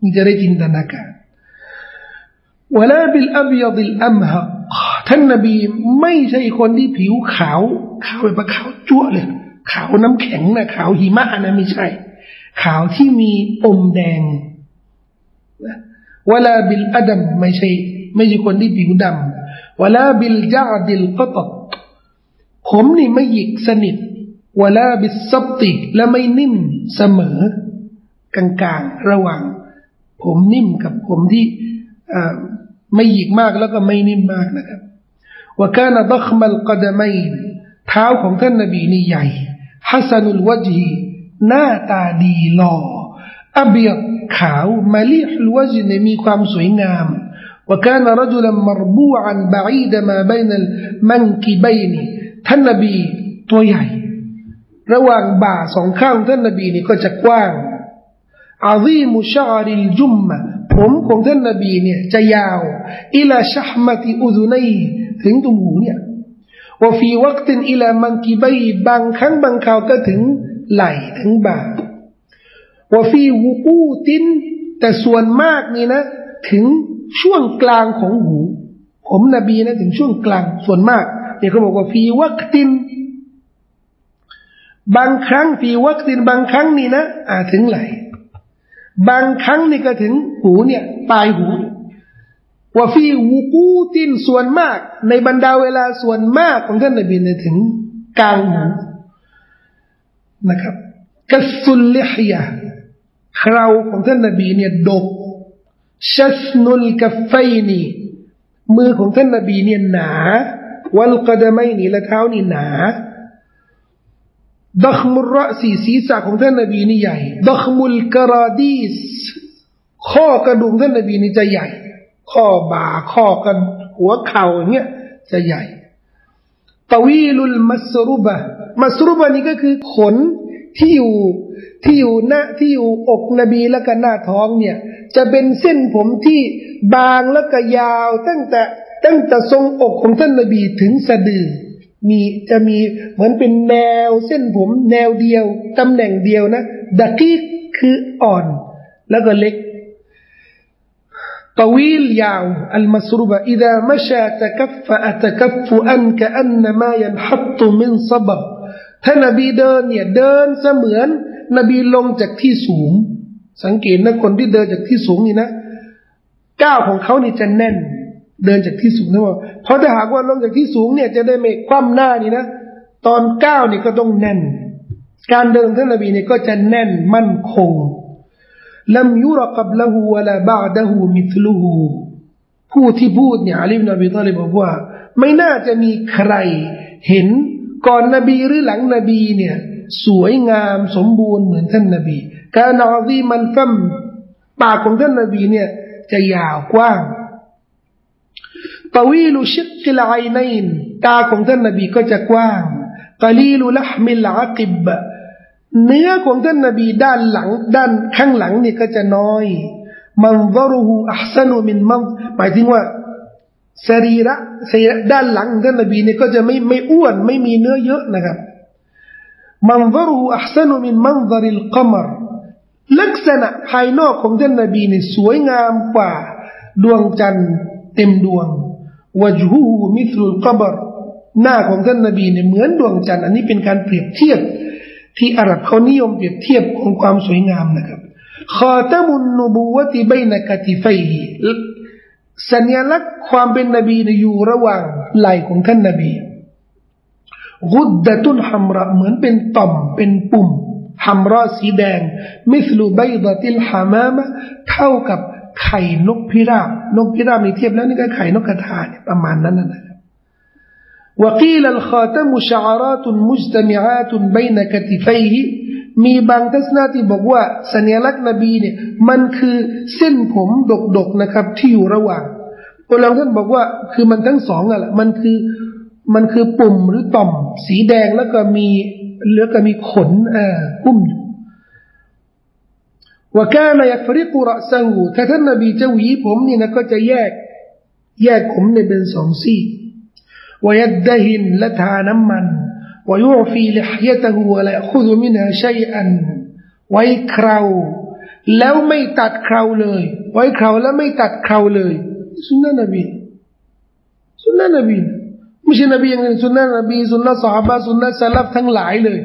นี่จะได้จินตนาการวะลาบิลอับยะฎิลอัมฮะท่านนบีไม่ใช่คนที่ผิวขาวขาวแบบขาวจั่วเลยขาวน้ำแข็งนะขาวหิมะนะไม่ใช่ขาวที่มีอมแดงวะลาบิลอะดัมไม่ใช่ไม่ใช่คนที่ผิวดำวะลาบิลจาดิลกะตัดผมนี่ไม่หยิกสนิทวะลาบิสซับติและไม่นิ่มเสมอกลางๆระหว่าง ผมนิ่มกับผมที่ไม่หยิกมากแล้วก็ไม่นิ่มมากนะครับวะกานะฎ็อกมัลกะดะมัยนเท้าของท่านนบีนี่ใหญ่ฮัสซานุลวะจฮีหน้าตาดีหล่ออับยัดขาวมาลิฮุลวะจฮมีความสวยงามวะกานะรจุลันมัรบูอันบะอีดะมาบัยนัลมันกิบัยนท่านนบีตัวใหญ่ระหว่างบ่าสองข้างท่านนบีนี่ก็จะกว้างอาซีมุชาริลจุมมะผมของท่านนบีเนี่ยจะยาวอิลาชะห์มะติอุซุนัยถึงตุ่มหูเนี่ยว่าฟีวักตินอิลามันกิบัยบางครั้งบางคราวก็ถึงไหล่ถึงบ่าว่าฟีวูกูตินแต่ส่วนมากนี่นะถึงช่วงกลางของหูผมนบีนะถึงช่วงกลางส่วนมากเนี่ยเขาบอกว่าฟีวักตินบางครั้งฟีวักตินบางครั้งนี่นะอาจถึงไหล่บางครั้งนี่ก็ถึงหูเนี่ยปลายหูว่าฟีวูกูตินส่วนมากในบรรดาเวลาส่วนมากของท่านนบีเนี่ยถึงกลางหูนะครับกัสซุลลิฮยะเคราของท่านนบีเนี่ยดกชัสนุลกัฟฟัยนีมือของท่านนบีเนี่ยหนาวัลกะดะมัยนีและเท้านี่หนาดักมุลระสีศีรษะของท่านนบีนี่ใหญ่ดักมุลกะราดีสข้อกระดูกท่านนบีนี่จะใหญ่ข้อบ่าข้อกันหัวเข่าอย่างเงี้ยจะใหญ่ตะวีลุลมัสรุบะมัสรุบะนี่ก็คือขนที่อยู่ที่อยู่หน้าที่อยู่อกนบีแล้วก็หน้าท้องเนี่ยจะเป็นเส้นผมที่บางแล้วก็ยาวตั้งแต่ตั้งแต่ทรงอกของท่านนบีถึงสะดือมีจะมีเหมือนเป็นแนวเส้นผมแนวเดียวตำแหน่งเดียวนะดะกีกคืออ่อนแล้วก็เล็กطويل يعو المسروبة إذا مشى تكفأ تكفؤا كأن ما ينحط من صبغ ท่านนบีเดินเนี่ยเดินเสมือนนบีลงจากที่สูงสังเกตนะคนที่เดินจากที่สูงนี่นะก้าวของเขานี่จะแน่นเดินจากที่สูงนะเพราะถ้าหากว่าลงจากที่สูงเนี่ยจะได้ไม่คว่ำหน้านี่นะตอนก้าวนี่ก็ต้องแน่นการเดินท่านนบีเนี่ยก็จะแน่นมั่นคงลัมยุรกับละหูวะลาบะดะหูมิทลุหูผู้ที่พูดเนี่ยอาลีบนบีตอลิบบอกว่าไม่น่าจะมีใครเห็นก่อนนบีหรือหลังนบีเนี่ยสวยงามสมบูรณ์เหมือนท่านนบีกานะอซีมันฟัมปากของท่านนบีเนี่ยจะยาวกว้างตะวีลุชิกกิลอัยนัยนตาของท่านนบีก็จะกว้างกะลีลุละห์มิลอะกิบเนื้อของท่านนบีด้านหลังด้านข้างหลังนี่ก็จะน้อยมันวะรูหูอัพสนุมินมันหมายถึงว่าสรีระสรีระด้านหลังท่านนบีนี่ก็จะไม่ไม่อ้วนไม่มีเนื้อเยอะนะครับมันวะรูหูอัพสนุมินมันวะริลกมรลักษณะภายนอกของท่านนบีนี่สวยงามกว่าดวงจันทร์เต็มดวงวะจฮูฮูมิสลุลกมรหน้าของท่านนบีนี่เหมือนดวงจันทร์อันนี้เป็นการเปรียบเทียบที่อาหรับเขานิยมเปรียบเทียบของความสวยงามนะครับคอตะมุนนุบุวะติบัยนะกะติฟัยฮิสัญลักษณ์ความเป็นนบีอยู่ระหว่างไหล่ของท่านนบีกุดดะตุนฮัมเราะเหมือนเป็นต่อมเป็นปุ่มฮัมเราะสีแดงมิสลุบัยดะติลฮามามะเท่ากับไข่นกพิราบนกพิราบนี่เทียบแล้วนี่ก็ไข่นกกระทาเนี่ยประมาณนั้นนะوقيل الخاتم شعرات مجتمعات بين كتفيه มีบางทัศนะที่บอกว่าสัญลักษณ์นบีเนี่ยมันคือเส้นผมดกๆนะครับที่อยู่ระหว่างพวกเราท่านบอกว่าคือมันทั้งสองอ่ะแหละมันคือมันคือปุ่มหรือต่อมสีแดงแล้วก็มีแล้วก็มีขนอ่าหุ้มอยู่وكان يفرق رأسه ถ้าท่านนบีจะหวีผมนี่นะก็จะแยกแยกผมเนี่ยเป็นสองซี่ويدهن และทาน้ำมัน ويعفي لحيته ولا يأخذ منها شيئا ไว้เคราแล้วไม่ตัดเคราเลยไว้เคราแล้วไม่ตัดเคราเลยสุนนะนบีสุนนะนบีไม่ใช่นบีอย่างเดียวสุนนะนบีสุนนะซอฮาบะห์สุนนะซะลัฟทั้งหลายเลย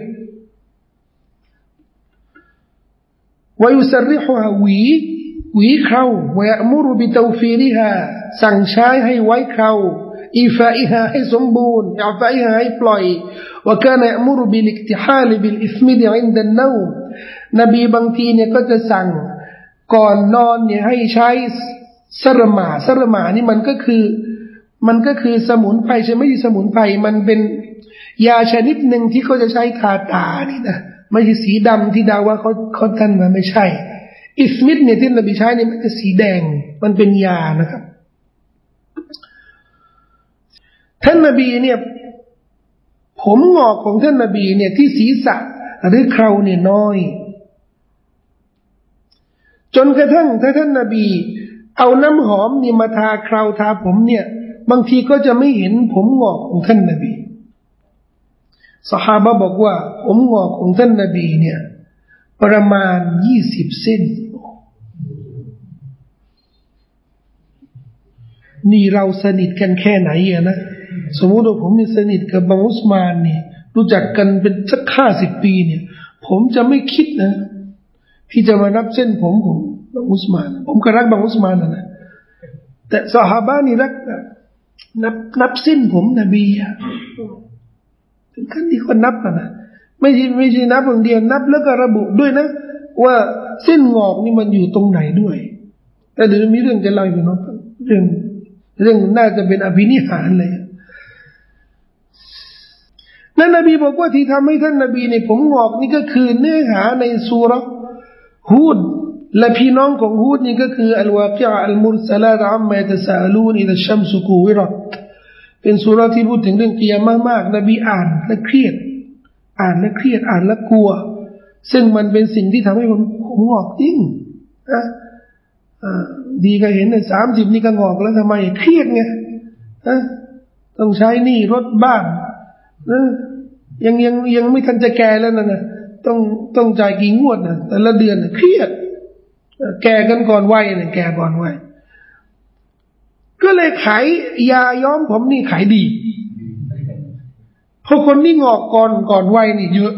ويسرحها หวีหวีเครา ويأمر بتوفيرها สั่งใช้ให้ไว้เคราอิฟาอิฮาให้สมบูรณ์อิฟาอิฮาให้ปล่อยว่าการอัมรุบิลิกติฮาลบิลอิสมิดอินดันนาว นบีบางทีเนี่ยก็จะสั่ง ก่อนนอนเนี่ยให้ใช้สระหม่าสระหม่านี่มันก็คือมันก็คือสมุนไพรใช่ไหมที่สมุนไพรมันเป็นยาชนิดหนึ่งที่เขาจะใช้ทาตานี่นะไม่ใช่สีดำที่ดาว่าเขาเขาท่านมาไม่ใช่อิสมิดเนี่ยที่นบีใช้เนี่ยมันเป็นสีแดงมันเป็นยานะครับท่านนบีเนี่ยผมงอกของท่านนบีเนี่ยที่ศีรษะหรือเคราเนี่ยน้อยจนกระทั่งถ้าท่านนบีเอาน้ำหอมนี่มาทาเคราทาผมเนี่ยบางทีก็จะไม่เห็นผมงอกของท่านนบีซอฮาบะห์บอกว่าผมงอกของท่านนบีเนี่ยประมาณยี่สิบเส้นนี่เราสนิทกันแค่ไหนอะนะสมมติว่าผมนี่สนิทกับบางอุสมานนี่รู้จักกันเป็นสักห้าสิบปีเนี่ยผมจะไม่คิดนะที่จะมารับเส้นผมของบางอุสมานผมก็รักบางอุสมานนะนะแต่ซอฮาบะห์นี่รักนับนับเส้นผมนบีอะถึงขั้นที่คนนับนะนะไม่ใช่ไม่ใช่นับอย่างเดียวนับแล้วก็ระบุด้วยนะว่าเส้นงอกนี่มันอยู่ตรงไหนด้วยแต่เดี๋ยวมีเรื่องจะเล่าอยู่เนาะเรื่องเรื่องน่าจะเป็นอภินิหารเลยนั่นนบีบอกว่าที่ทำให้ท่านนบีในผมงอกนี่ก็คือเนื้อหาในซูเราะห์ฮูดและพี่น้องของฮูดนี่ก็คืออัลวากิอะห์อัลมุรซะลาตอัมมะยะตะซาอลูนอิซาชัมซุกุวิเราะห์เป็นซูเราะห์ที่พูดถึงเรื่องกิยามะห์มากนบีอ่านและเครียดอ่านและเครียดอ่านและกลัวซึ่งมันเป็นสิ่งที่ทำให้ผมผมงอกจริงนะดีก็เห็นในสามสิบนี่ก็งอกแล้วทำไมเครียดไงนะต้องใช้หนี้รถบ้านนะยังยังยังไม่ทันจะแก่แล้วนะนะต้องต้องจ่ายกี่งวดนะแต่ละเดือนนะเครียดแก่กันก่อนวัยนะแก่ก่อนวัยก็เลยขายยาย้อมผมนี่ขายดีเพราะคนที่งอกก่อนก่อนวัยนี่เยอะ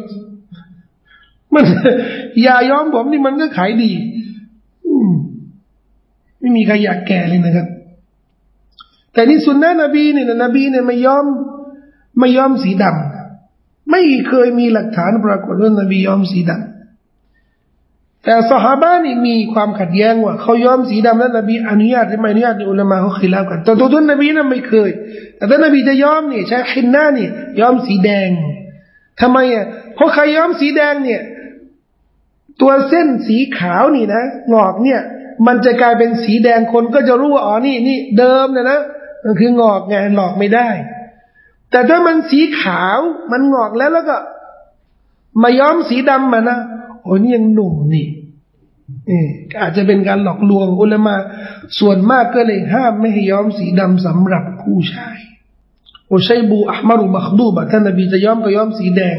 มันยาย้อมผมนี่มันก็ขายดีไม่มีใครอยากแก่เลยนะครับแต่นี่สุนนะนบีเนี่ยนบีเนี่ยไม่ยอมไม่ยอมสีดำไม่เคยมีหลักฐานปรากฏว่านบียอมสีดำแต่ซอฮาบะห์นี่มีความขัดแย้งว่าเขายอมสีดำแล้วนบีอนุญาตหรือไม่อนุญาตอุลามะฮ์เขาคิดแล้วกันแต่ตัวท่านนบีนั้นไม่เคยแต่ท่านนบีจะยอมนี่ใช้ฮินนะนี่ยอมสีแดงทำไมอ่ะเพราะใครยอมสีแดงเนี่ยตัวเส้นสีขาวนี่นะงอกเนี่ยมันจะกลายเป็นสีแดงคนก็จะรู้ว่าอ๋อนี่นี่เดิมนะนะมันคืองอกไงหลอกไม่ได้แต่ถ้ามันสีขาวมันงอกแล้วแล้วก็มาย้อมสีดำมานะโอ้นี่ยังหนุ่มนี่นี่อาจจะเป็นการหลอกลวงอุลามะส่วนมากก็เลยห้ามไม่ให้ย้อมสีดำสำหรับผู้ชายโอชัยบูอัลมารุมักดูบะท่านนบีจะย้อมก็ย้อมสีแดง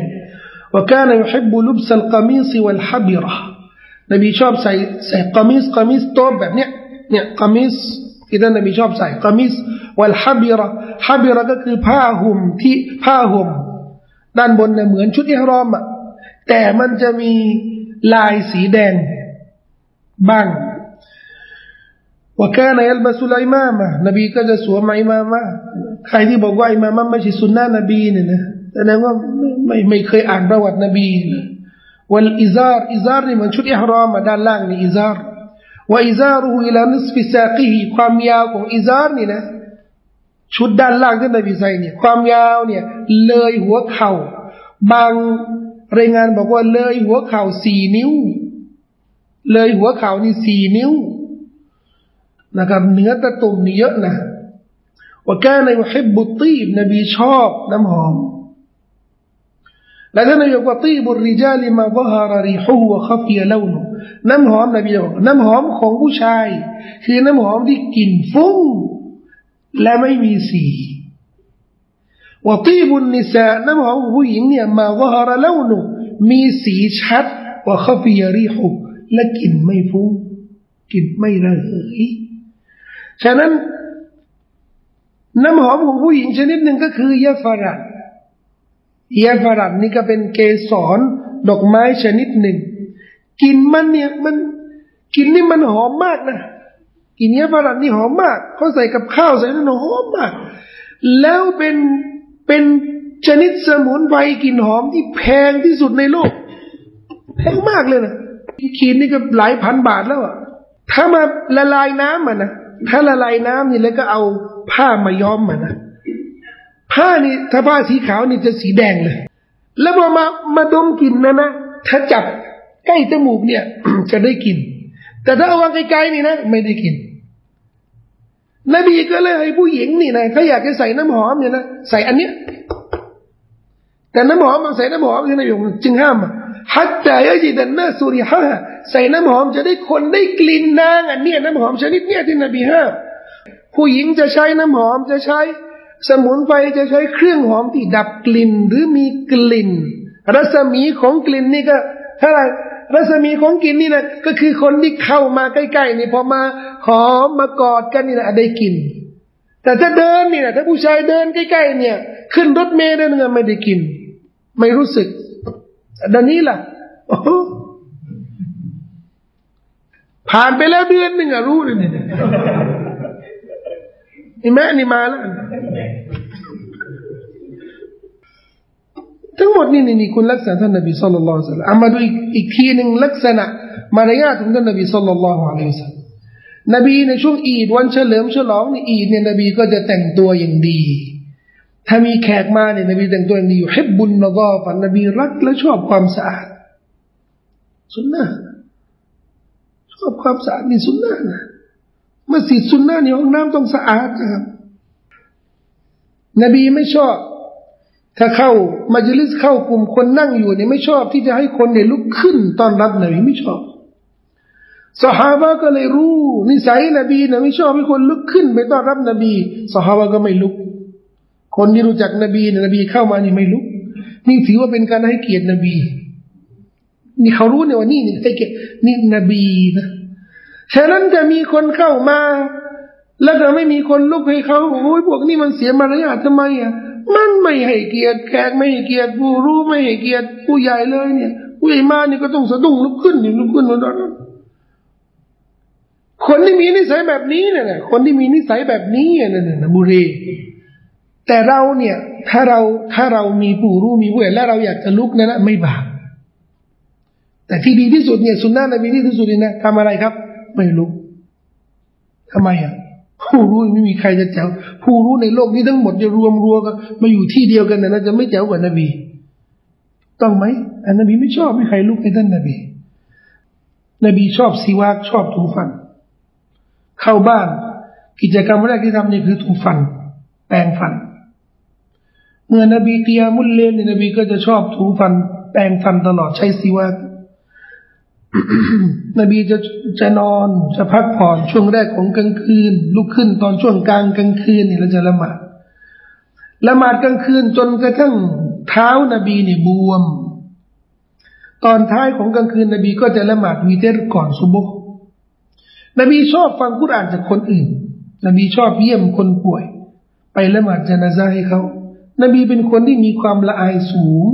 ว่าแกนยุฮิบบุลุบซัลกามิซีวัลฮับิระนบีชอบใส่ใส่กามิสกามิสโต๊ะแบบเนี้ยเนี่ยกามิสที่ท่านนบีชอบใส่กามิสวัลฮับิระฮับิระก็คือผ้าห่มที่ผ้าห่มด้านบนเนี่ยเหมือนชุดอิหรอมอ่ะแต่มันจะมีลายสีแดงบ้างว่าแกนยัลบะสุลัยมามะนบีก็จะสวมอิมามะใครที่บอกว่าอิมามะไม่ใช่สุนนะนบีเนี่ยนะแสดงว่าไม่ไม่เคยอ่านประวัตินบีเลยوالإزار إزار นี่มันชุดอิหรอมด้านล่างนี่อิซาร وإزاره إلى نصف ساقه ความยาวของอิซารนี่นะชุดด้านล่างที่นบีใส่เนี่ยความยาวเนี่ยเลยหัวเข่าบางรายงานบอกว่าเลยหัวเข่าสี่นิ้วเลยหัวเข่านี่สี่นิ้วนะครับเนื้อตะตุ่มนี่เยอะนะ وكان يحب الطيب นบีชอบน้ำหอมและท่านนบีบอกว่าตีบุริจาลิมาบะฮาริฮุวะคัฟยะลาวนุน้ำหอมนบีบอกน้ำหอมของผู้ชายคือน้ำหอมที่กลิ่นฟุ้งและไม่มีสีวะตีบุนนิสาน้ำหอมของผู้หญิงเนี่ยมาบะฮาริลาวนุมีสีชัดวะคัฟยะริฮุและกลิ่นไม่ฟุ้งกลิ่นไม่ระเหยฉะนั้นน้ำหอมของผู้หญิงชนิดหนึ่งก็คือยะฟะระยาฝรั่งนี่ก็เป็นเกสรดอกไม้ชนิดหนึ่งกินมันเนี่ยมันกินนี่มันหอมมากนะกินยาฝรั่งนี่หอมมากเขาใส่กับข้าวใส่นั่นหอมมากแล้วเป็นเป็นชนิดสมุนไพรกลิ่นหอมที่แพงที่สุดในโลกแพงมากเลยนะกินนี่ก็หลายพันบาทแล้วอ่ะ ถ้ามาละลายน้ำมันนะถ้าละลายน้ำนี่แล้วก็เอาผ้ามาย้อมมันนะผ้านี่ถ้าผ้าสีขาวนี่จะสีแดงเลยแล้วพอมามาดมกลิ่นนะนะถ้าจับใกล้จมูกเนี่ย จะได้กลิ่นแต่ถ้าเอาวางไกลๆนี่นะไม่ได้กลิ่นนบีก็เลยให้ผู้หญิงนี่นะถ้าอยากจะใส่น้ำหอมเนี่ยนะใส่อันเนี้ยแต่น้ำหอมมาใส่น้ำหอมที่นายกจึงห้ามฮัตตายะจิดันนาสุริฮะใส่น้ำหอมจะได้คนได้กลิ่นนางอันเนี้ยน้ำหอมชนิดเนี้ยที่นบีห้ามผู้หญิงจะใช้น้ำหอมจะใช้สมุนไพรจะใช้เครื่องหอมที่ดับกลิ่นหรือมีกลิ่นรัศมีของกลิ่นนี่ก็เท่าไหร่รัศมีของกลิ่นนี่นะก็คือคนที่เข้ามาใกล้ๆนี่พอมาหอมมากอดกันนี่นะได้กลิ่นแต่ถ้าเดินนี่นะถ้าผู้ชายเดินใกล้ๆเนี่ยขึ้นรถเมล์เดินก็ไม่ได้กลิ่นไม่รู้สึกดังนี้ล่ะผ่านไปแล้วเดือนหนึ่งอะรู้เลยเนี่ยนี่แม่นี่มาแล้วทั้งหมดนี่นี่คุณลักษณะท่านนบีศ็อลลัลลอฮุอะลัยฮิวะซัลลัมเอามาดูอีกทีหนึ่งลักษณะมารยาทของท่านนบีศ็อลลัลลอฮุอะลัยฮิวะซัลลัมนบีในช่วงอีดวันเฉลิมฉลองนี่อีดเนี่ยนบีก็จะแต่งตัวอย่างดีถ้ามีแขกมาเนี่ยนบีแต่งตัวอย่างดีอยู่ฮิบบุนนะฎอฟะนบีรักและชอบความสะอาดซุนนะห์ชอบความสะอาดนี่ซุนนะห์นะมัสยิดซุนนะห์นี่ห้องน้ำต้องสะอาดนะครับนบีไม่ชอบถ้าเข้ามัจลิสเข้ากลุ่มคนนั่งอยู่เนี่ยไม่ชอบที่จะให้คนเนี่ยลุกขึ้นต้อนรับนบีไม่ชอบซอฮาบะก็เลยรู้นิสัยนบีเนี่ยไม่ชอบให้คนลุกขึ้นไปต้อนรับนบีซอฮาบะก็ไม่ลุกคนที่รู้จักนบีเนี่ยนบีเข้ามานี่ไม่ลุกนี่ถือว่าเป็นการให้เกียรตินบีนี่เขารู้เนี่ยว่านี่ให้เกียรตินี่นบีนะฉะนั้นจะมีคนเข้ามาแล้วก็ไม่มีคนลุกให้เขาโอ้ยพวกนี้มันเสียมารยาททำไมอ่ะมันไม่ให้เกียรติแขกไม่ให้เกียรติผู้รู้ไม่ให้เกียรติผู้ใหญ่เลยเนี่ยผู้ใหญ่มานี่ก็ต้องสะดุ้งลุกขึ้นลุกขึ้นมาตอนนั้นคนที่มีนิสัยแบบนี้เนี่ยนะคนที่มีนิสัยแบบนี้เนี่ยนะบุรีแต่เราเนี่ยถ้าเราถ้าเรามีผู้รู้มีผู้ใหญ่แล้วเราอยากจะลุกนั่นแหละไม่บาปแต่ที่ดีที่สุดเนี่ยสุนนะนบีที่ดีที่สุดเนี่ยนะทำอะไรครับไม่ลุกทำไมอ่ะผู้รู้ไม่มีใครจะแจ๋วผู้รู้ในโลกนี้ทั้งหมดจะรวมรัวกันมาอยู่ที่เดียวกันนะจะไม่แจ๋วกว่านบีต้องไหมอันนบีไม่ชอบไม่ใครลุกให้ท่านนบีนบีชอบซิวากชอบถูฟันเข้าบ้านกิจกรรมแรกที่ทำนี่คือถูฟันแปรงฟันเมื่อนบีเกียมุลเลนนบีก็จะชอบถูฟันแปรงฟันตลอดใช้ซิวาก นบีจะจะนอนจะพักผ่อนช่วงแรกของกลางคืนลุกขึ้นตอนช่วงกลางกลางคืนนี่เราจะละหมาดละหมาดกลางคืนจนกระทั่งเท้านบีนี่บวมตอนท้ายของกลางคืนนบีก็จะละหมาดวิเตรก่อนซุบฮ์นบีชอบฟังกุรอานจากคนอื่นนบีชอบเยี่ยมคนป่วยไปละหมาดญะนาซาให้เขานบีเป็นคนที่มีความละอายสูง